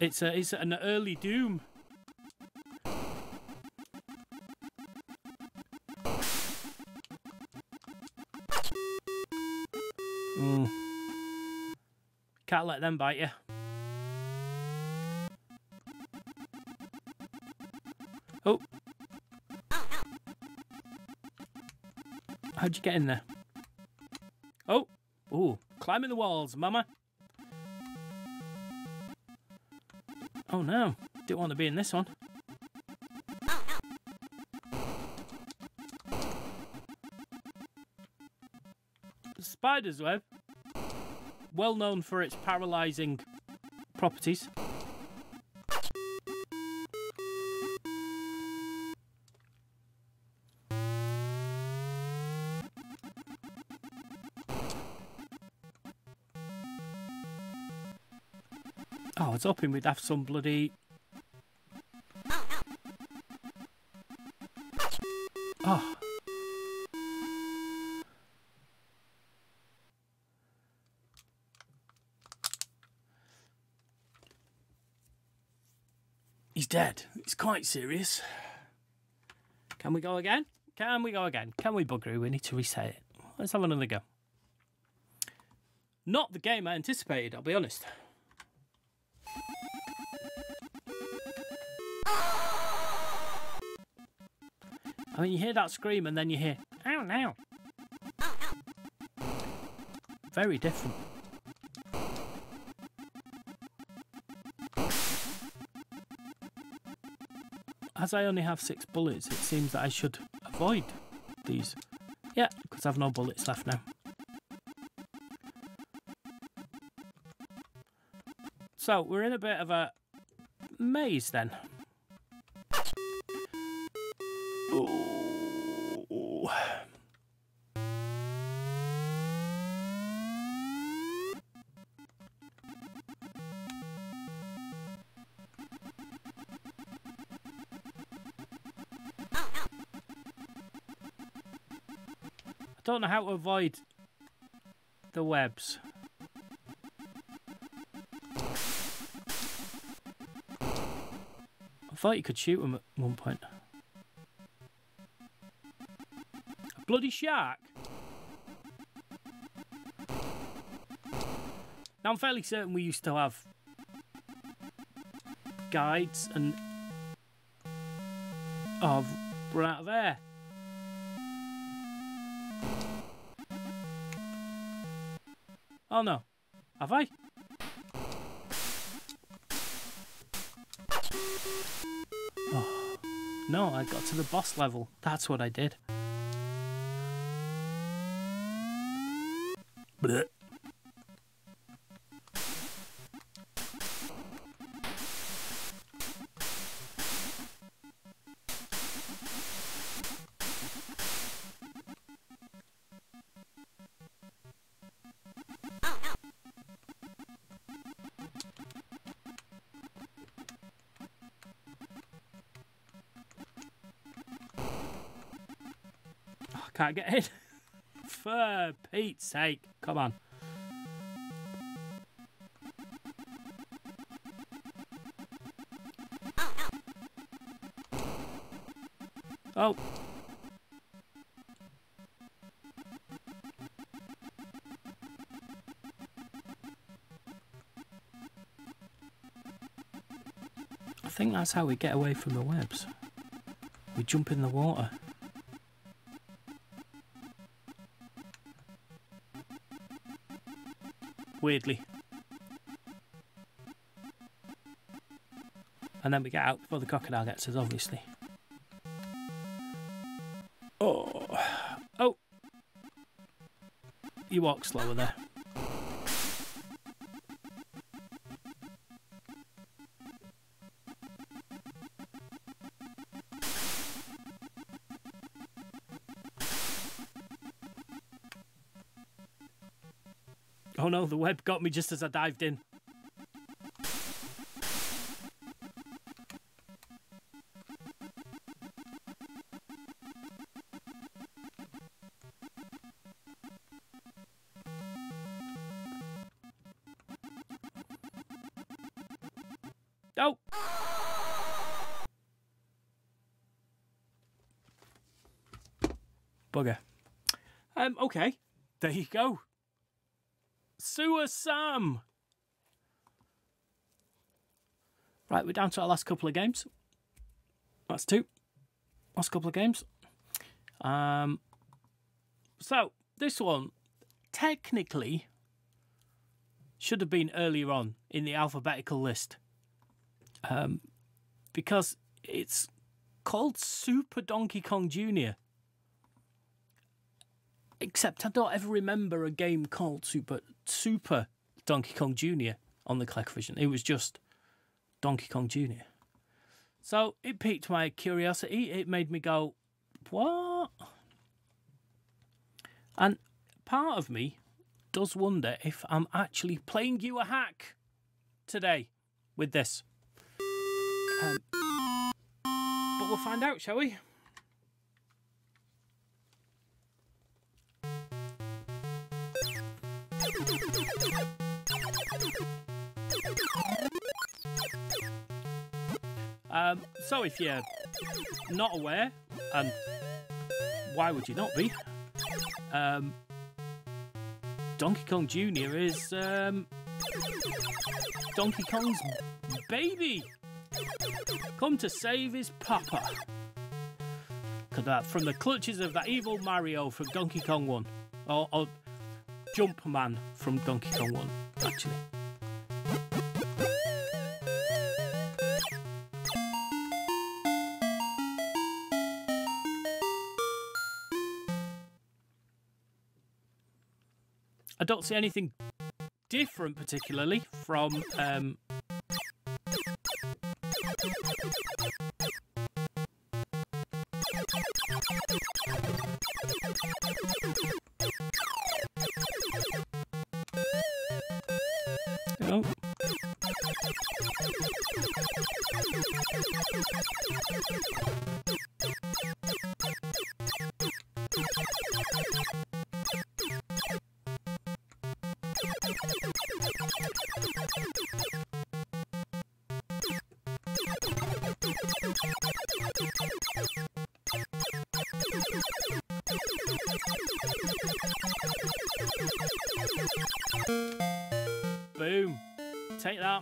It's an early Doom. Can't let them bite you. Oh. How'd you get in there? Oh. Ooh. Climbing the walls, mama. Oh no. Didn't want to be in this one. The spider's web. Well known for its paralysing properties. Oh, I was hoping we'd have some bloody... Oh. He's dead. It's quite serious. Can we go again? Can we go again? Can we, buggeroo? We need to reset it. Let's have another go. Not the game I anticipated, I'll be honest. I mean, you hear that scream and then you hear, ow, now. Very different. As I only have 6 bullets, it seems that I should avoid these. Yeah, because I've no bullets left now. So, we're in a bit of a maze then. Ooh. I don't know how to avoid the webs. I thought you could shoot them at one point. A bloody shark! Now I'm fairly certain we used to have guides and... Oh, I've run out of air. Oh no. Have I? Oh. No, I got to the boss level. That's what I did. Blech. Can't get in. For Pete's sake, come on. Oh. I think that's how we get away from the webs. We jump in the water. Weirdly. And then we get out before the crocodile gets us, obviously. Oh. Oh. You walk slower there. Oh no, the web got me just as I dived in. Go! Bugger. Okay. There you go. Sewer Sam! Right, we're down to our last couple of games. That's two. Last couple of games. So, this one technically should have been earlier on in the alphabetical list. Because it's called Super Donkey Kong Jr. Except I don't ever remember a game called Super Donkey Kong Jr. on the ColecoVision. It was just Donkey Kong Jr. So it piqued my curiosity. It made me go, what? And part of me does wonder if I'm actually playing you a hack today with this. But we'll find out, shall we? So if you're not aware, and why would you not be, Donkey Kong Jr. is Donkey Kong's baby, come to save his papa from the clutches of that evil Mario from Donkey Kong 1, or Jumpman from Donkey Kong 1, actually. I don't see anything different particularly from oh.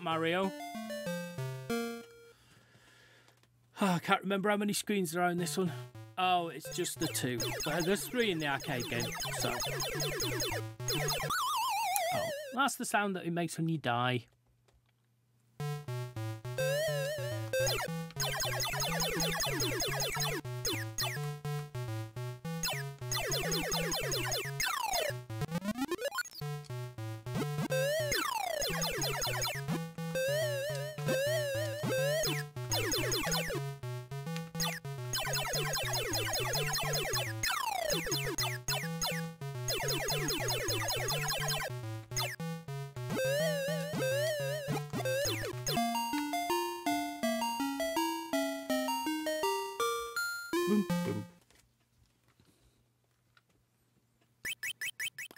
Mario. Oh, I can't remember how many screens there are in this one. Oh, it's just the two. But there's three in the arcade game, so. Oh, that's the sound that it makes when you die.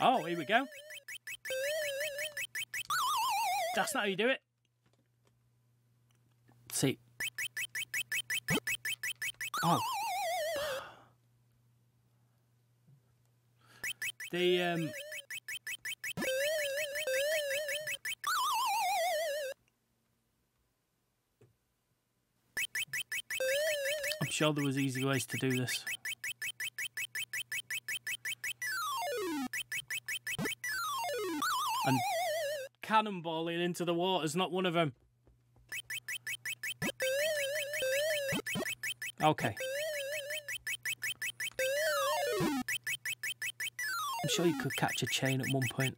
Oh, here we go. That's not how you do it. Let's see. Oh. The, I'm sure there was easy ways to do this. And cannonballing into the water is not one of them. Okay. I'm sure you could catch a chain at one point.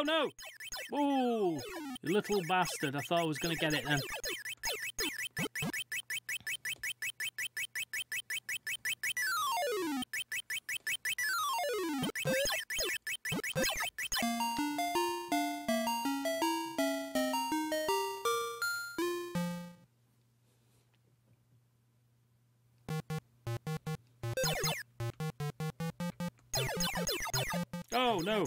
Oh, no! Ooh, you little bastard. I thought I was going to get it then. Oh, no!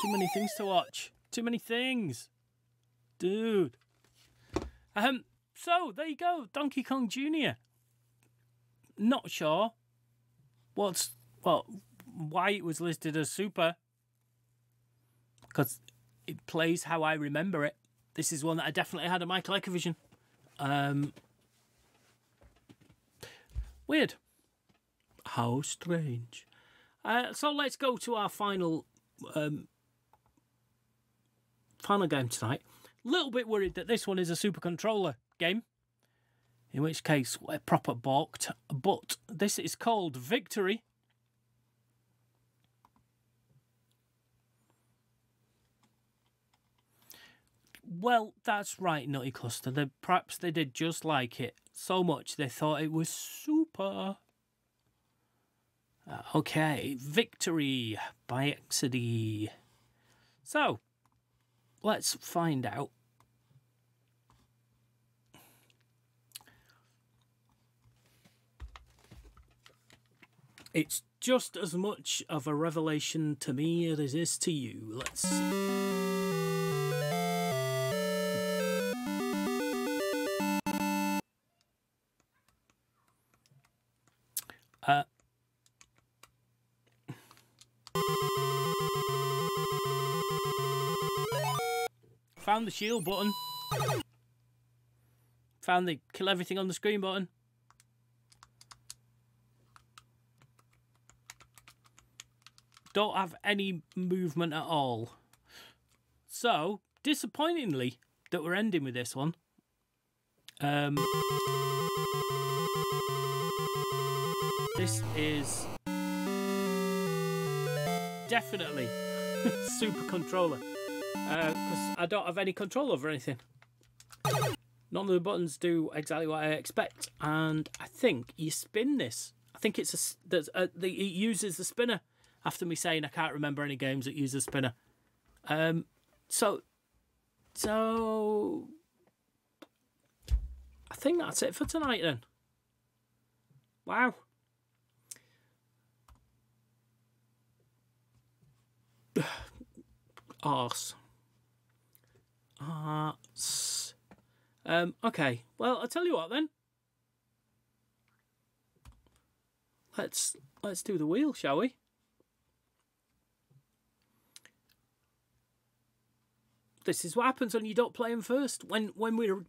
Too many things to watch. Too many things. Dude. So, there you go. Donkey Kong Jr. Not sure what's... Well, why it was listed as Super, because it plays how I remember it. This is one that I definitely had on my ColecoVision. Weird. How strange. So let's go to our final, final game tonight. A little bit worried that this one is a Super Controller game, in which case we're proper balked. But this is called Victory. Well, that's right, Nutty Cluster. Perhaps they did just like it so much they thought it was super. Okay, Victory by Exidy. So, let's find out. It's just as much of a revelation to me as it is to you. Found the shield button. Found the kill everything on the screen button. Don't have any movement at all. So, disappointingly, that we're ending with this one. This is definitely Super Controller, because I don't have any control over anything. None of the buttons do exactly what I expect, and I think you spin this. I think it's it uses the spinner. After me saying I can't remember any games that use the spinner, so I think that's it for tonight then. Wow. Arse. Okay, well, I'll tell you what then. Let's do the wheel, shall we? This is what happens when you don't play them first. When we're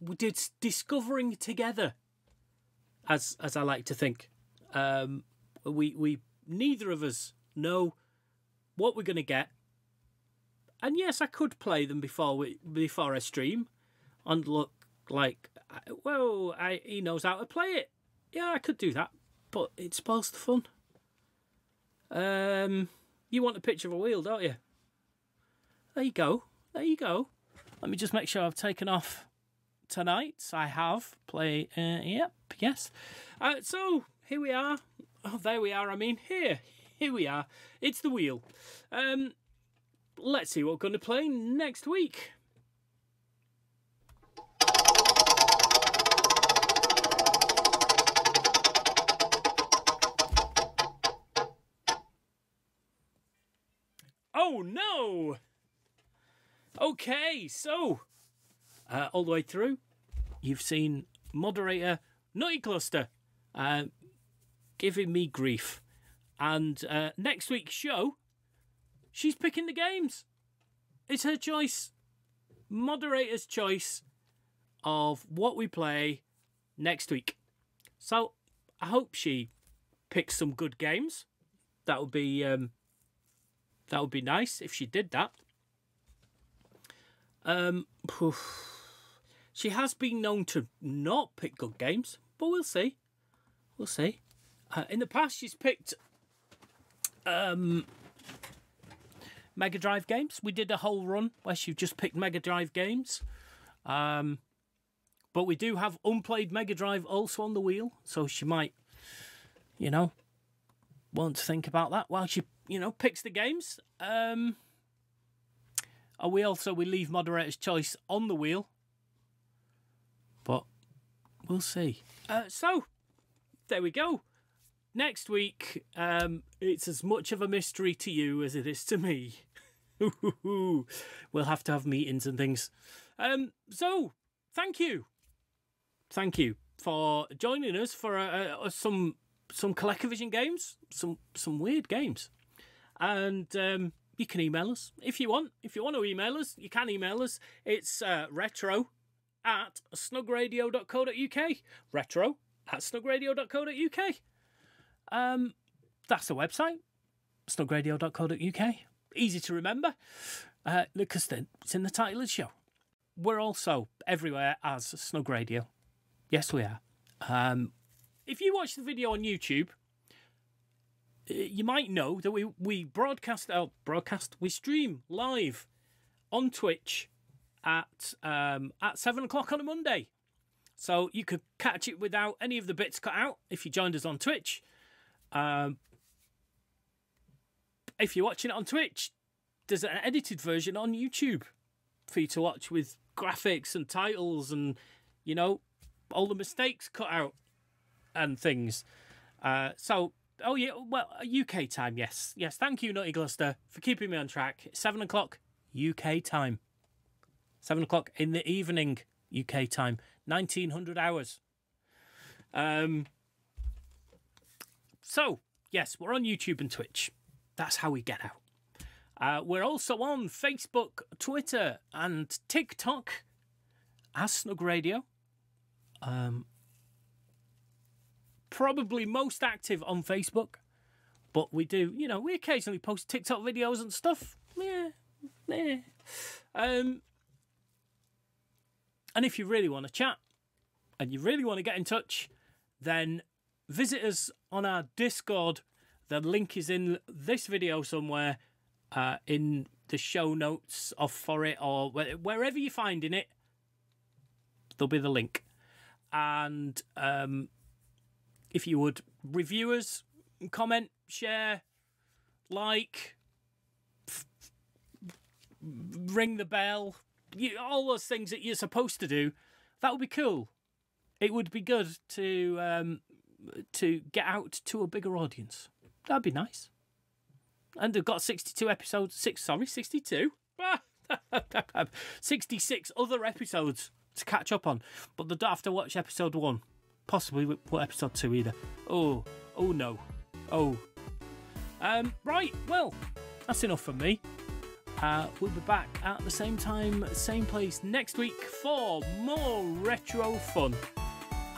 discovering together, as I like to think, we neither of us know what we're going to get. And yes, I could play them before I stream, and look like, well, he knows how to play it. Yeah, I could do that, but it spoils the fun. You want a picture of a wheel, don't you? There you go. There you go. Let me just make sure I've taken off tonight's. I have play. Yep. Yes. So here we are. Oh, there we are. I mean, here we are. It's the wheel. Let's see what we're going to play next week. Oh, no! Okay, so, all the way through, you've seen moderator Nutty Cluster giving me grief. And next week's show... She's picking the games. It's her choice. Moderator's choice of what we play next week. So I hope she picks some good games. That would be That would be nice if she did that. She has been known to not pick good games, but we'll see. We'll see. In the past, she's picked Mega Drive games. We did a whole run where she just picked Mega Drive games. But we do have unplayed Mega Drive also on the wheel, so she might, you know, want to think about that while she, you know, picks the games. We leave moderator's choice on the wheel, but we'll see. So there we go. Next week, it's as much of a mystery to you as it is to me. We'll have to have meetings and things. So thank you. Thank you for joining us for some ColecoVision games, some weird games. And you can email us if you want. If you want to email us, you can email us. It's retro@snugradio.co.uk. Retro@snugradio.co.uk. That's the website, snugradio.co.uk. Easy to remember, because it's in the title of the show. We're also everywhere as Snug Radio. Yes, we are. If you watch the video on YouTube, you might know that we stream live on Twitch at 7 o'clock on a Monday. So you could catch it without any of the bits cut out if you joined us on Twitch. If you're watching it on Twitch, there's an edited version on YouTube for you to watch with graphics and titles and, you know, all the mistakes cut out and things. Oh yeah, well, UK time, yes. Yes, thank you, Nutty Cluster, for keeping me on track. It's 7 o'clock UK time. 7 o'clock in the evening UK time. 1900 hours. So, yes, we're on YouTube and Twitch. That's how we get out. We're also on Facebook, Twitter, and TikTok as Snug Radio. Probably most active on Facebook, but we do, you know, we occasionally post TikTok videos and stuff. Yeah. And if you really want to chat and you really want to get in touch, then visit us on our Discord. The link is in this video somewhere, in the show notes or for it, or wherever you're finding it, there'll be the link. And if you would review us, comment, share, like, ring the bell, all those things that you're supposed to do, that would be cool. It would be good to get out to a bigger audience. That'd be nice. And they've got 62 episodes. 62. 66 other episodes to catch up on. But they don't have to watch episode 1. Possibly we'll put episode 2 either. Oh no. Right, well, that's enough from me. We'll be back at the same time, same place next week for more retro fun.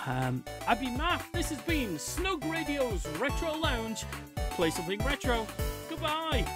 I've been Math. This has been Snug Radio's Retro Lounge. Play something retro. Goodbye.